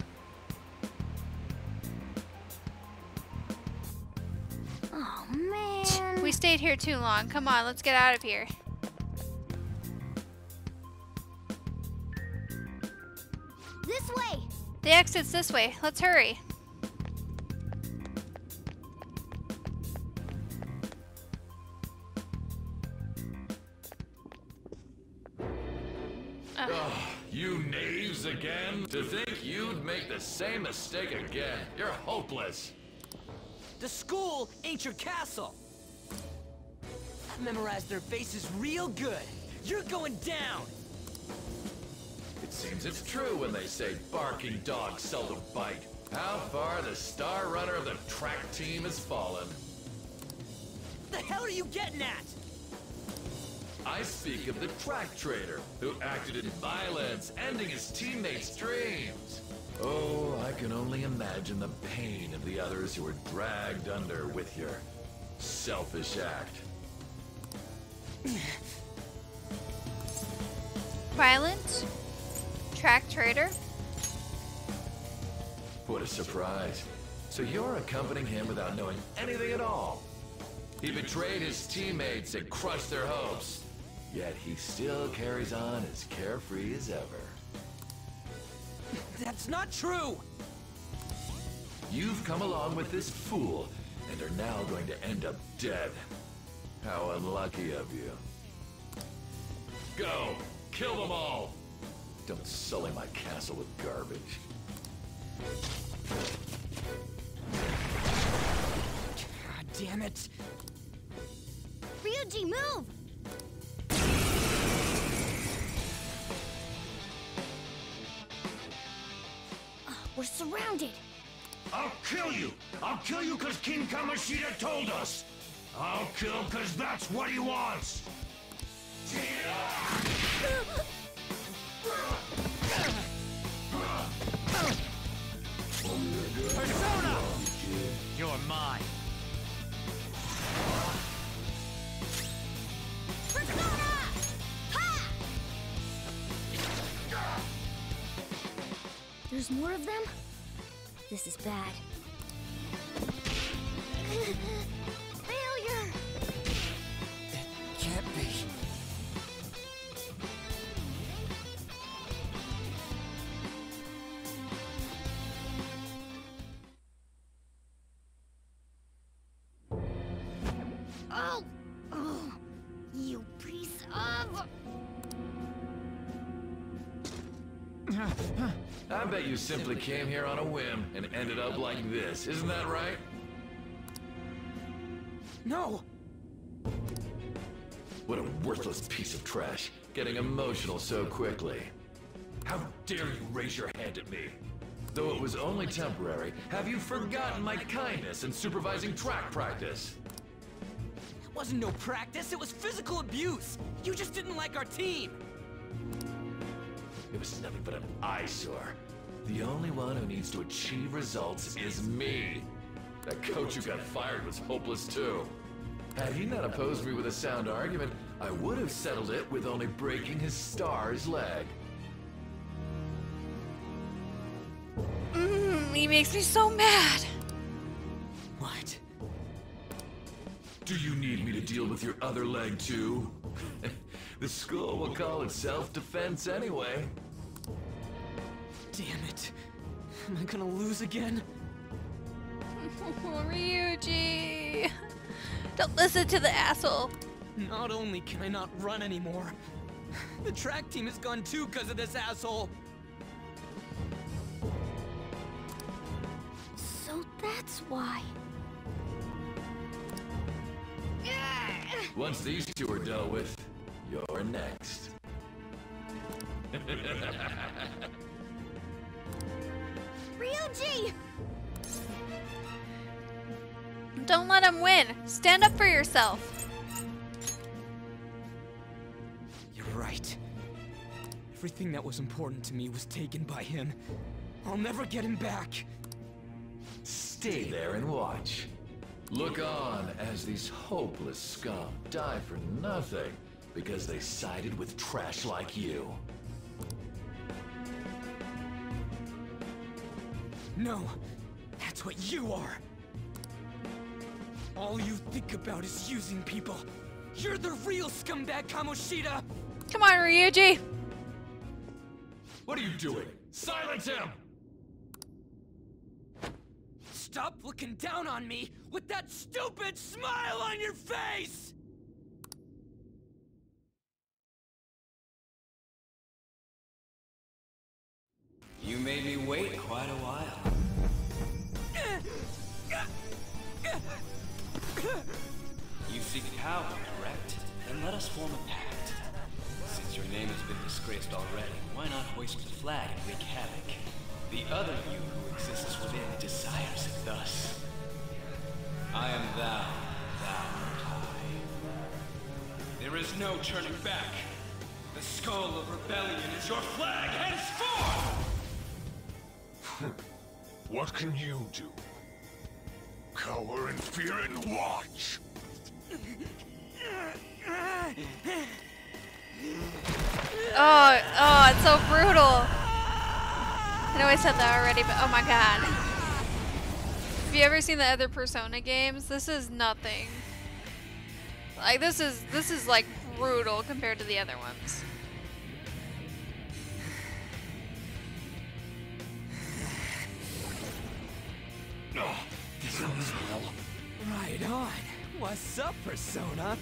Oh man. We stayed here too long. Come on, let's get out of here. This way! The exit's this way. Let's hurry. Again? To think you'd make the same mistake again. You're hopeless. The school ain't your castle. Memorize their faces real good. You're going down. It seems it's true when they say barking dogs seldom bite. How far the star runner of the track team has fallen. What the hell are you getting at? I speak of the track traitor, who acted in violence, ending his teammates' dreams. Oh, I can only imagine the pain of the others who were dragged under with your selfish act. Violent? Track traitor? What a surprise. So you're accompanying him without knowing anything at all. He betrayed his teammates and crushed their hopes. Yet he still carries on as carefree as ever. That's not true! You've come along with this fool, and are now going to end up dead. How unlucky of you. Go! Kill them all! Don't sully my castle with garbage. God damn it! Ryuji, move! We're surrounded! I'll kill you! I'll kill you cause King Kamoshida told us! I'll kill cause that's what he wants! Persona! You're mine! Persona! There's more of them? This is bad. Failure! It can't be. Oh! Oh! You piece of... I bet you simply came here on a whim and ended up like this, isn't that right? No! What a worthless piece of trash, getting emotional so quickly. How dare you raise your hand at me? Though it was only temporary, have you forgotten my kindness in supervising track practice? It wasn't no practice, it was physical abuse! You just didn't like our team! It was nothing but an eyesore. The only one who needs to achieve results is me. That coach who got fired was hopeless too. Had he not opposed me with a sound argument, I would have settled it with only breaking his star's leg. Mm, he makes me so mad. What? Do you need me to deal with your other leg too? The school will call itself defense anyway. Damn it. Am I gonna lose again? Ryuji! Don't listen to the asshole! Not only can I not run anymore, the track team is gone too because of this asshole! So that's why. Once these two are dealt with, you're next. Ryuji! Don't let him win. Stand up for yourself. You're right. Everything that was important to me was taken by him. I'll never get him back. Stay there and watch. Look on as these hopeless scum die for nothing because they sided with trash like you. No, that's what you are. All you think about is using people. You're the real scumbag, Kamoshida. Come on, Ryuji. What are you doing? Silence him! Stop looking down on me with that stupid smile on your face! You made me wait quite a while. You seek power, correct? Then let us form a pact. Since your name has been disgraced already, why not hoist the flag and wreak havoc? The other you who exists within desires it thus. I am thou, thou art I. There is no turning back. The skull of rebellion is your flag henceforth! What can you do? Cower in fear and watch! Oh, oh, it's so brutal. I know I said that already, but oh my god. Have you ever seen the other Persona games? This is nothing. Like this is this is like brutal compared to the other ones. No, oh, this sounds well. Right on. What's up, Persona?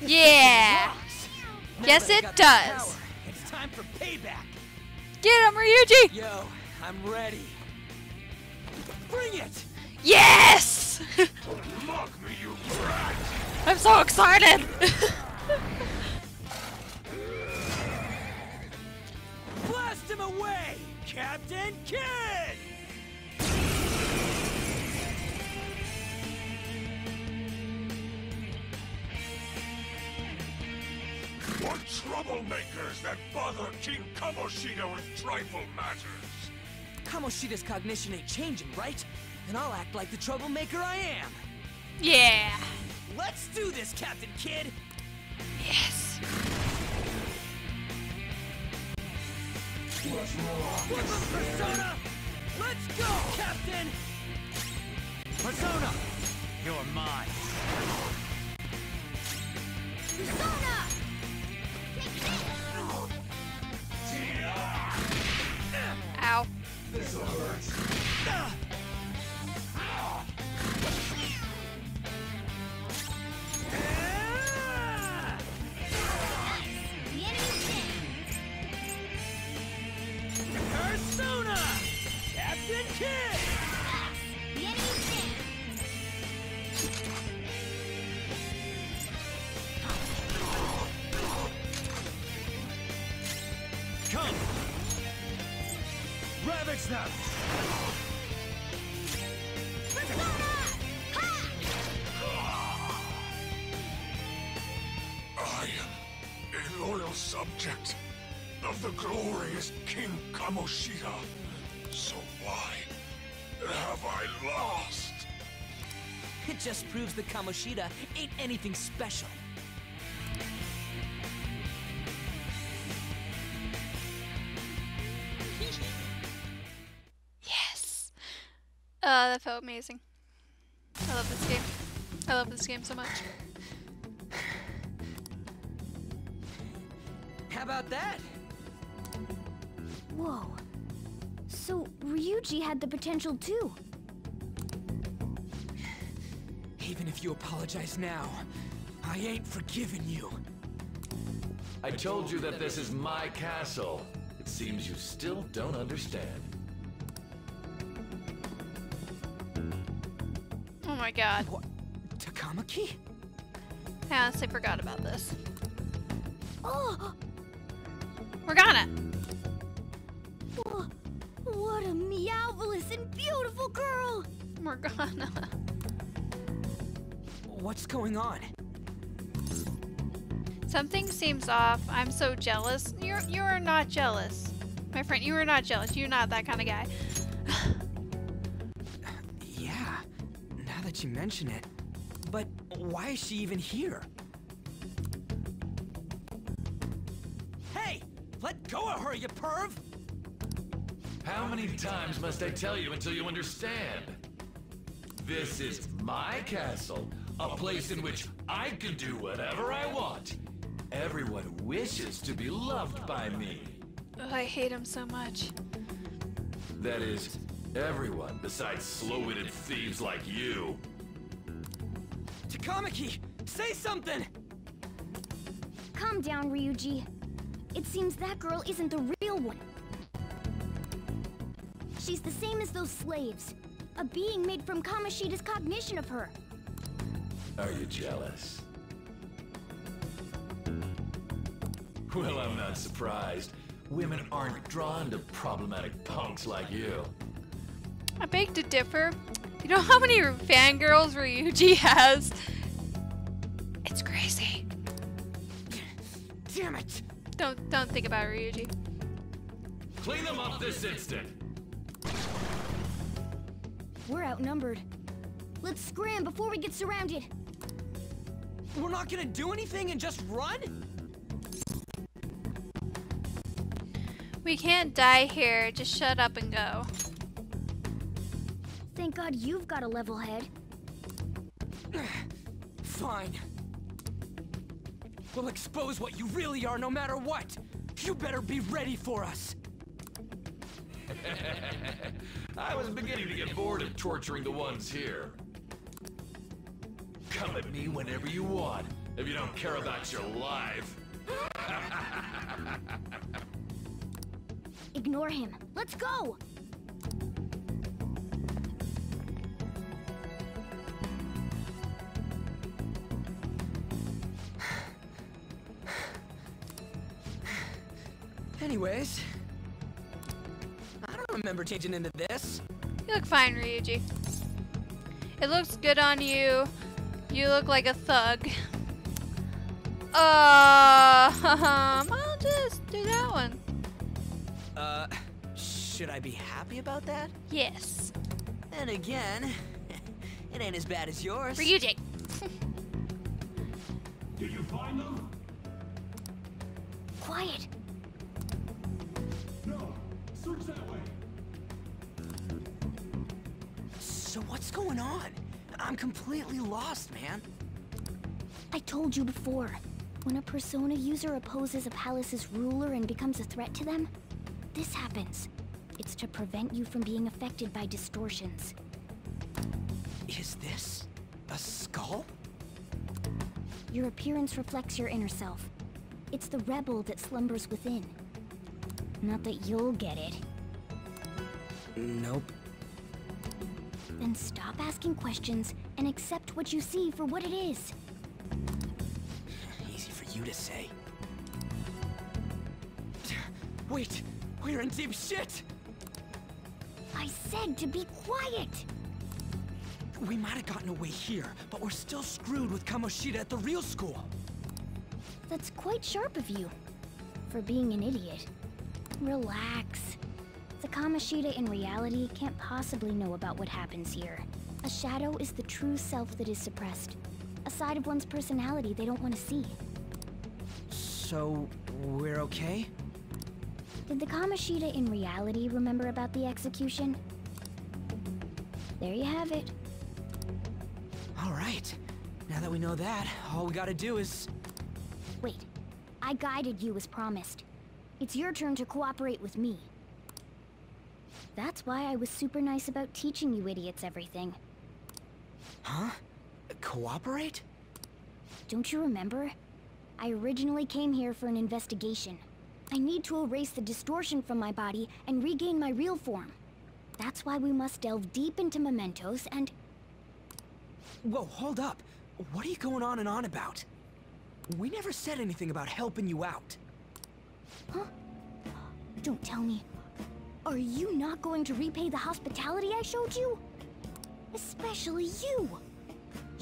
Yeah. Yes, it does. It's time for payback. Get him, Ryuji! Yo, I'm ready. Bring it! Yes! Mock me, you brat! I'm so excited! Blast him away, Captain Kidd! What troublemakers that bother King Kamoshida with trifle matters? Kamoshida's cognition ain't changing, right? Then I'll act like the troublemaker I am. Yeah. Let's do this, Captain Kidd. Yes. What's more? What's up, Persona? Let's go, Captain. Persona, you're mine. Persona. Ow. This will hurt. Persona! Captain Kidd! Now. I am a loyal subject of the glorious King Kamoshida. So why have I lost? It just proves the Kamoshida ain't anything special. Uh, that felt amazing. I love this game. I love this game so much. How about that? Whoa. So Ryuji had the potential too. Even if you apologize now, I ain't forgiving you. I told you that this is my castle. It seems you still don't understand. Oh my god. What? Takamaki? I honestly forgot about this. Oh! Morgana! Oh, what a meowvelous and beautiful girl! Morgana. What's going on? Something seems off. I'm so jealous. You're, you are not jealous. My friend, you are not jealous. You're not that kind of guy. she mention it, but why is she even here? Hey! Let go of her, you perv! How many times must I tell you until you understand? This is my castle, a place in which I can do whatever I want. Everyone wishes to be loved by me. Oh, I hate him so much. That is, everyone besides slow-witted thieves like you. Takamaki, say something! Calm down, Ryuji. It seems that girl isn't the real one. She's the same as those slaves. A being made from Kamoshida's cognition of her. Are you jealous? Well, I'm not surprised. Women aren't drawn to problematic punks like you. I beg to differ. You know how many fangirls Ryuji has? It's crazy. Damn it! Don't don't think about it, Ryuji. Clean them up this instant. We're outnumbered. Let's scram before we get surrounded. We're not gonna do anything and just run? We can't die here. Just shut up and go. Thank God you've got a level head. Fine. We'll expose what you really are no matter what. You better be ready for us. I was beginning to get bored of torturing the ones here. Come at me whenever you want, if you don't care about your life. Ignore him. Let's go! Anyways, I don't remember changing into this. You look fine, Ryuji. It looks good on you. You look like a thug. Uh, I'll just do that one. Uh, should I be happy about that? Yes. Then again, it ain't as bad as yours. Ryuji. Did you find them? Quiet. That way. So what's going on? I'm completely lost, man. I told you before, when a persona user opposes a palace's ruler and becomes a threat to them, this happens. It's to prevent you from being affected by distortions. Is this a skull? Your appearance reflects your inner self. It's the rebel that slumbers within. Not that you'll get it. Nope. Then stop asking questions and accept what you see for what it is. Easy for you to say. Wait, we're in deep shit! I said to be quiet! We might have gotten away here, but we're still screwed with Kamoshida at the real school. That's quite sharp of you, for being an idiot. Relax. The Kamoshida in reality can't possibly know about what happens here. A shadow is the true self that is suppressed. A side of one's personality they don't want to see. So, we're okay? Did the Kamoshida in reality remember about the execution? There you have it. Alright. Now that we know that, all we gotta do is... Wait. I guided you as promised. It's your turn to cooperate with me. That's why I was super nice about teaching you idiots everything. Huh? Cooperate? Don't you remember? I originally came here for an investigation. I need to erase the distortion from my body and regain my real form. That's why we must delve deep into mementos and... Whoa, hold up. What are you going on and on about? We never said anything about helping you out. Huh? Don't tell me. Are you not going to repay the hospitality I showed you? Especially you!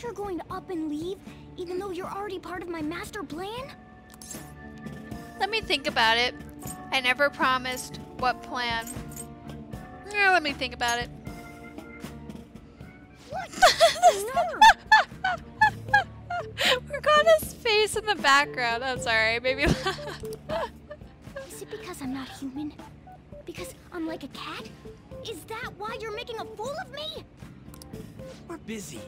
You're going to up and leave, even though you're already part of my master plan? Let me think about it. I never promised what plan. Eh, let me think about it. Morgana's face in the background. I'm sorry, maybe laugh. Is it because I'm not human? Because I'm like a cat? Is that why you're making a fool of me? We're busy.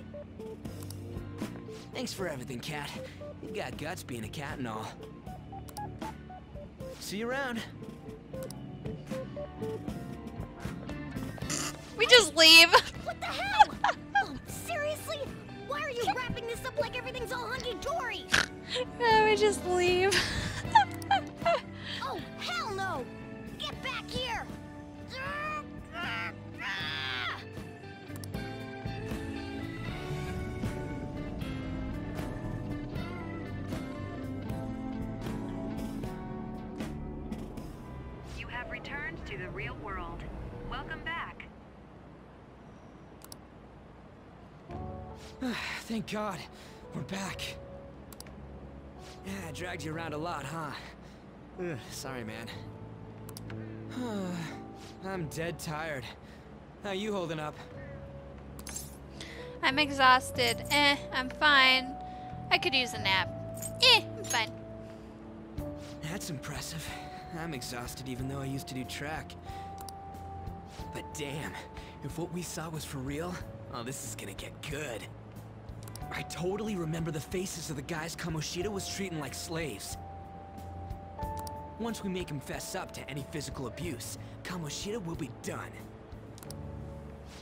Thanks for everything, Cat. You've got guts being a cat and all. See you around. We just leave. What the hell? Oh, seriously? Why are you wrapping this up like everything's all hunky-dory? No, we just leave. Oh, hell no! Get back here! You have returned to the real world. Welcome back. Thank God. We're back. Yeah, I dragged you around a lot, huh? Ugh, sorry, man. I'm dead tired. How you holding up? I'm exhausted. Eh, I'm fine. I could use a nap. Eh, I'm fine. That's impressive. I'm exhausted even though I used to do track. But damn, if what we saw was for real, oh, this is gonna get good. I totally remember the faces of the guys Kamoshida was treating like slaves. Once we make him fess up to any physical abuse, Kamoshida will be done.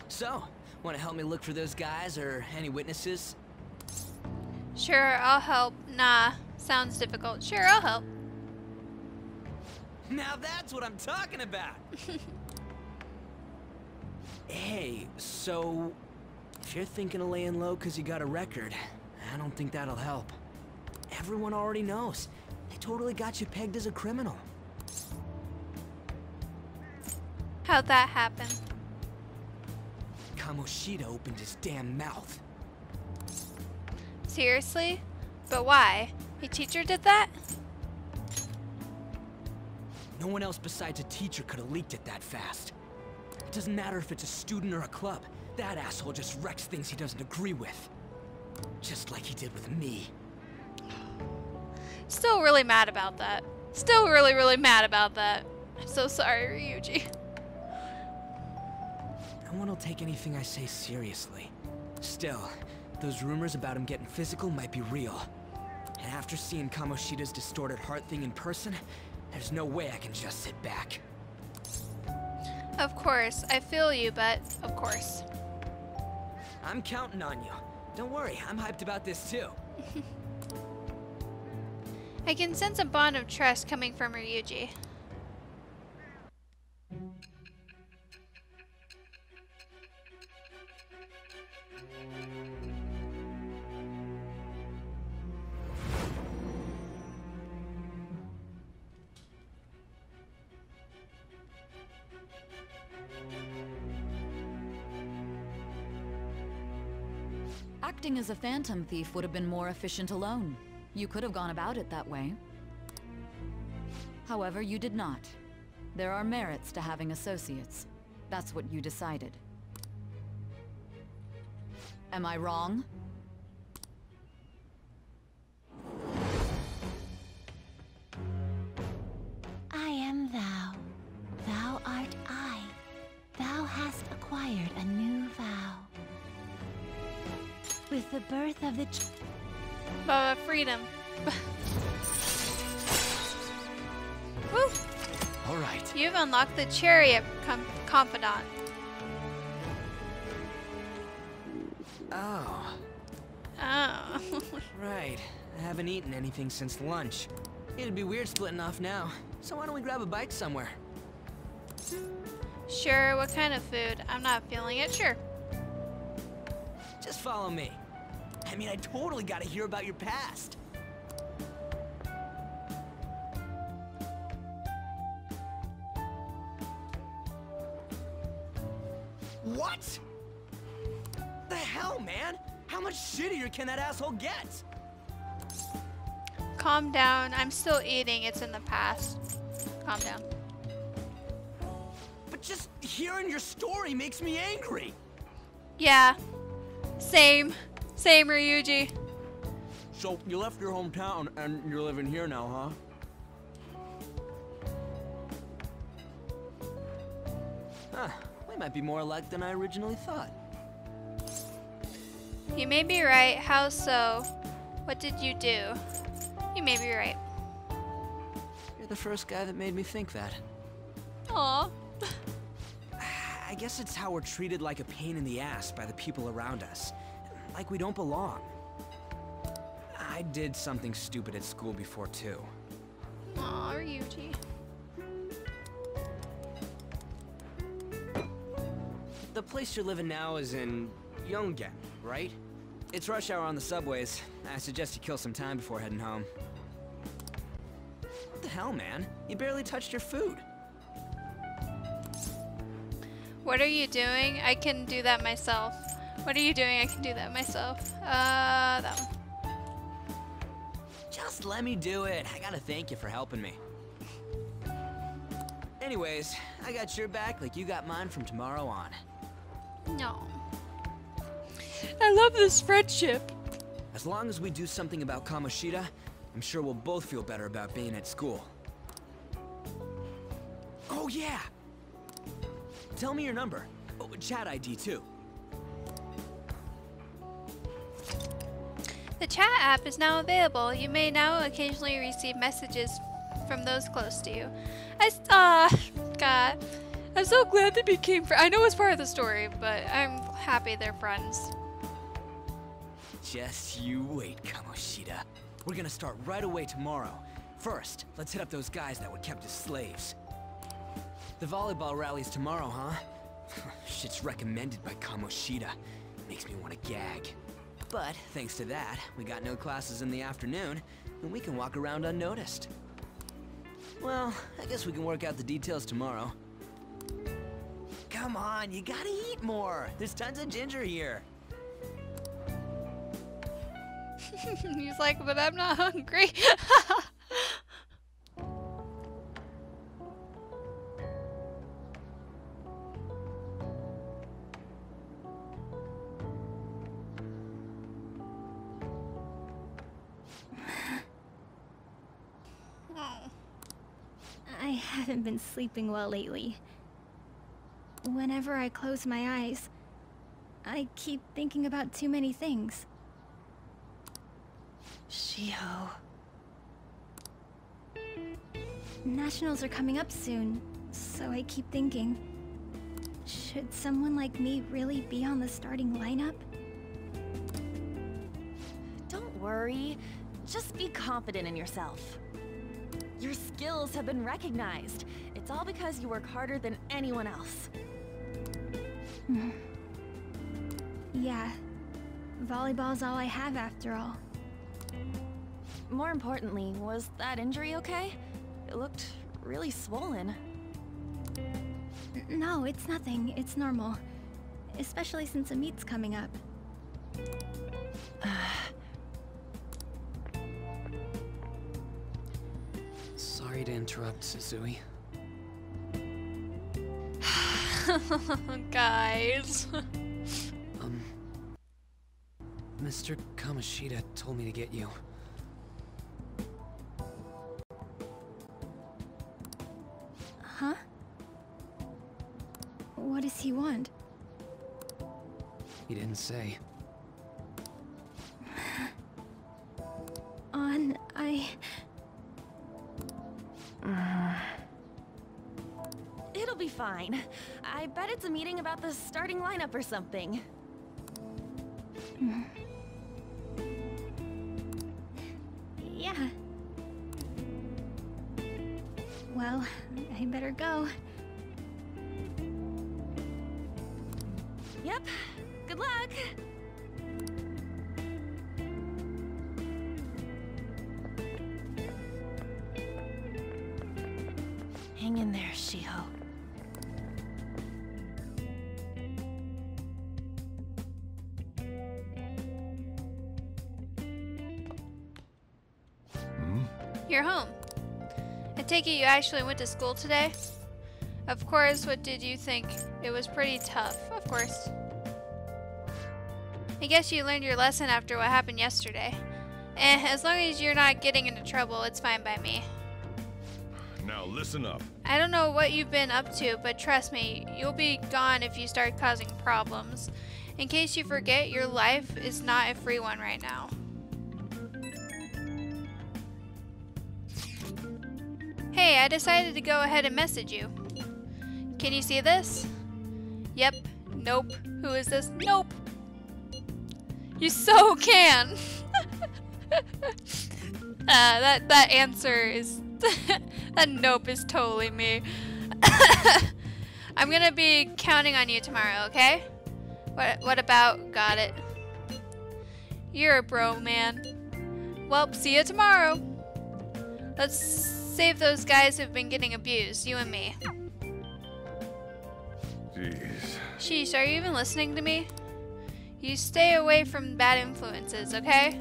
So, wanna help me look for those guys or any witnesses? Sure, I'll help. Nah, sounds difficult. Sure, I'll help. Now that's what I'm talking about! Hey, so... if you're thinking of laying low because you got a record, I don't think that'll help. Everyone already knows. They totally got you pegged as a criminal. How'd that happen? Kamoshida opened his damn mouth. Seriously? But why? A teacher did that? No one else besides a teacher could have leaked it that fast. It doesn't matter if it's a student or a club. That asshole just wrecks things he doesn't agree with. Just like he did with me. Still really mad about that. Still really, really mad about that. I'm so sorry, Ryuji. No one will take anything I say seriously. Still, those rumors about him getting physical might be real. And after seeing Kamoshida's distorted heart thing in person, there's no way I can just sit back. Of course, I feel you, but of course. I'm counting on you. Don't worry, I'm hyped about this too. I can sense a bond of trust coming from Ryuji. Acting as a phantom thief would have been more efficient alone. You could have gone about it that way. However, you did not. There are merits to having associates. That's what you decided. Am I wrong? I am thou. Thou art I. Thou hast acquired a new vow. With the birth of the... Uh, freedom. Woo! All right. You've unlocked the chariot com confidant. Oh. Oh. Right. I haven't eaten anything since lunch. It'd be weird splitting off now. So why don't we grab a bite somewhere? Sure. What kind of food? I'm not feeling it. Sure. Just follow me. I mean, I totally got to hear about your past. What? The hell, man? How much shittier can that asshole get? Calm down. I'm still eating. It's in the past. Calm down. But just hearing your story makes me angry. Yeah. Same. Same, Ryuji. So, you left your hometown and you're living here now, huh? Huh. We might be more alike than I originally thought. You may be right. How so? What did you do? You may be right. You're the first guy that made me think that. Aw. I guess it's how we're treated like a pain in the ass by the people around us. Like we don't belong. I did something stupid at school before, too. Aw, Ryuji. The place you're living now is in Yongen, right? It's rush hour on the subways. I suggest you kill some time before heading home. What the hell, man? You barely touched your food. What are you doing? I can do that myself. What are you doing? I can do that myself. Uh, that one. Just let me do it. I gotta thank you for helping me. Anyways, I got your back like you got mine from tomorrow on. No. I love this friendship. As long as we do something about Kamoshida, I'm sure we'll both feel better about being at school. Oh yeah! Tell me your number. Oh, chat I D too. The chat app is now available. You may now occasionally receive messages from those close to you. I ah uh, God. I'm so glad they became friends. I know it's part of the story, but I'm happy they're friends. Just you wait, Kamoshida. We're gonna start right away tomorrow. First, let's hit up those guys that were kept as slaves. The volleyball rally's tomorrow, huh? Shit's recommended by Kamoshida. Makes me want to gag. But thanks to that, we got no classes in the afternoon, and we can walk around unnoticed. Well, I guess we can work out the details tomorrow. Come on, you gotta eat more! There's tons of ginger here! He's like, but I'm not hungry! Oh. I haven't been sleeping well lately. Whenever I close my eyes, I keep thinking about too many things. Shiho. Nationals are coming up soon, so I keep thinking, should someone like me really be on the starting lineup? Don't worry, just be confident in yourself. Your skills have been recognized. It's all because you work harder than anyone else. Yeah. Volleyball's all I have after all. More importantly, was that injury okay? It looked really swollen. No, it's nothing. It's normal. Especially since a meet's coming up. Sorry to interrupt, Suzui. Guys. um, Mister Kamoshida told me to get you. Huh? What does he want? He didn't say. On, I... It'll be fine. I bet it's a meeting about the starting lineup or something. Yeah. Well, I better go. Yep. Good luck. Hang in there, Shiho. You're home. I take it you actually went to school today? Of course, what did you think? It was pretty tough, of course. I guess you learned your lesson after what happened yesterday. Eh, as long as you're not getting into trouble, it's fine by me. Now listen up. I don't know what you've been up to, but trust me, you'll be gone if you start causing problems. In case you forget, your life is not a free one right now. Hey, I decided to go ahead and message you. Can you see this? Yep. Nope. Who is this? Nope. You so can. uh, that that answer is that nope is totally me. I'm gonna be counting on you tomorrow, okay? What what about? Got it. You're a bro, man. Well, see you tomorrow. Let's save those guys who've been getting abused, you and me. Jeez. Sheesh, are you even listening to me? You stay away from bad influences, okay?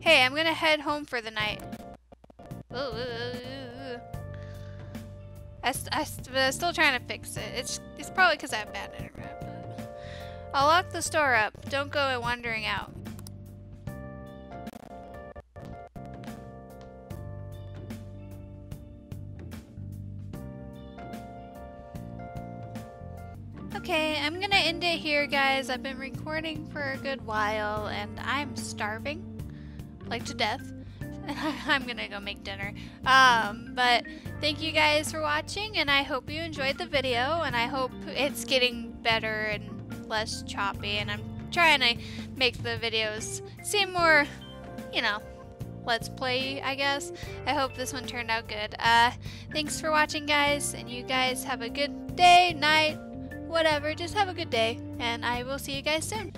Hey, I'm gonna head home for the night. Ooh. I st I st I'm still trying to fix it. It's it's probably because I have bad internet. But I'll lock the store up. Don't go wandering out. Okay, I'm gonna end it here, guys. I've been recording for a good while, and I'm starving, like to death. I'm gonna go make dinner. Um, but thank you guys for watching, and I hope you enjoyed the video, and I hope it's getting better and less choppy, and I'm trying to make the videos seem more, you know, Let's Play, I guess. I hope this one turned out good. Uh, thanks for watching, guys, and you guys have a good day, night, whatever. Just have a good day, and I will see you guys soon.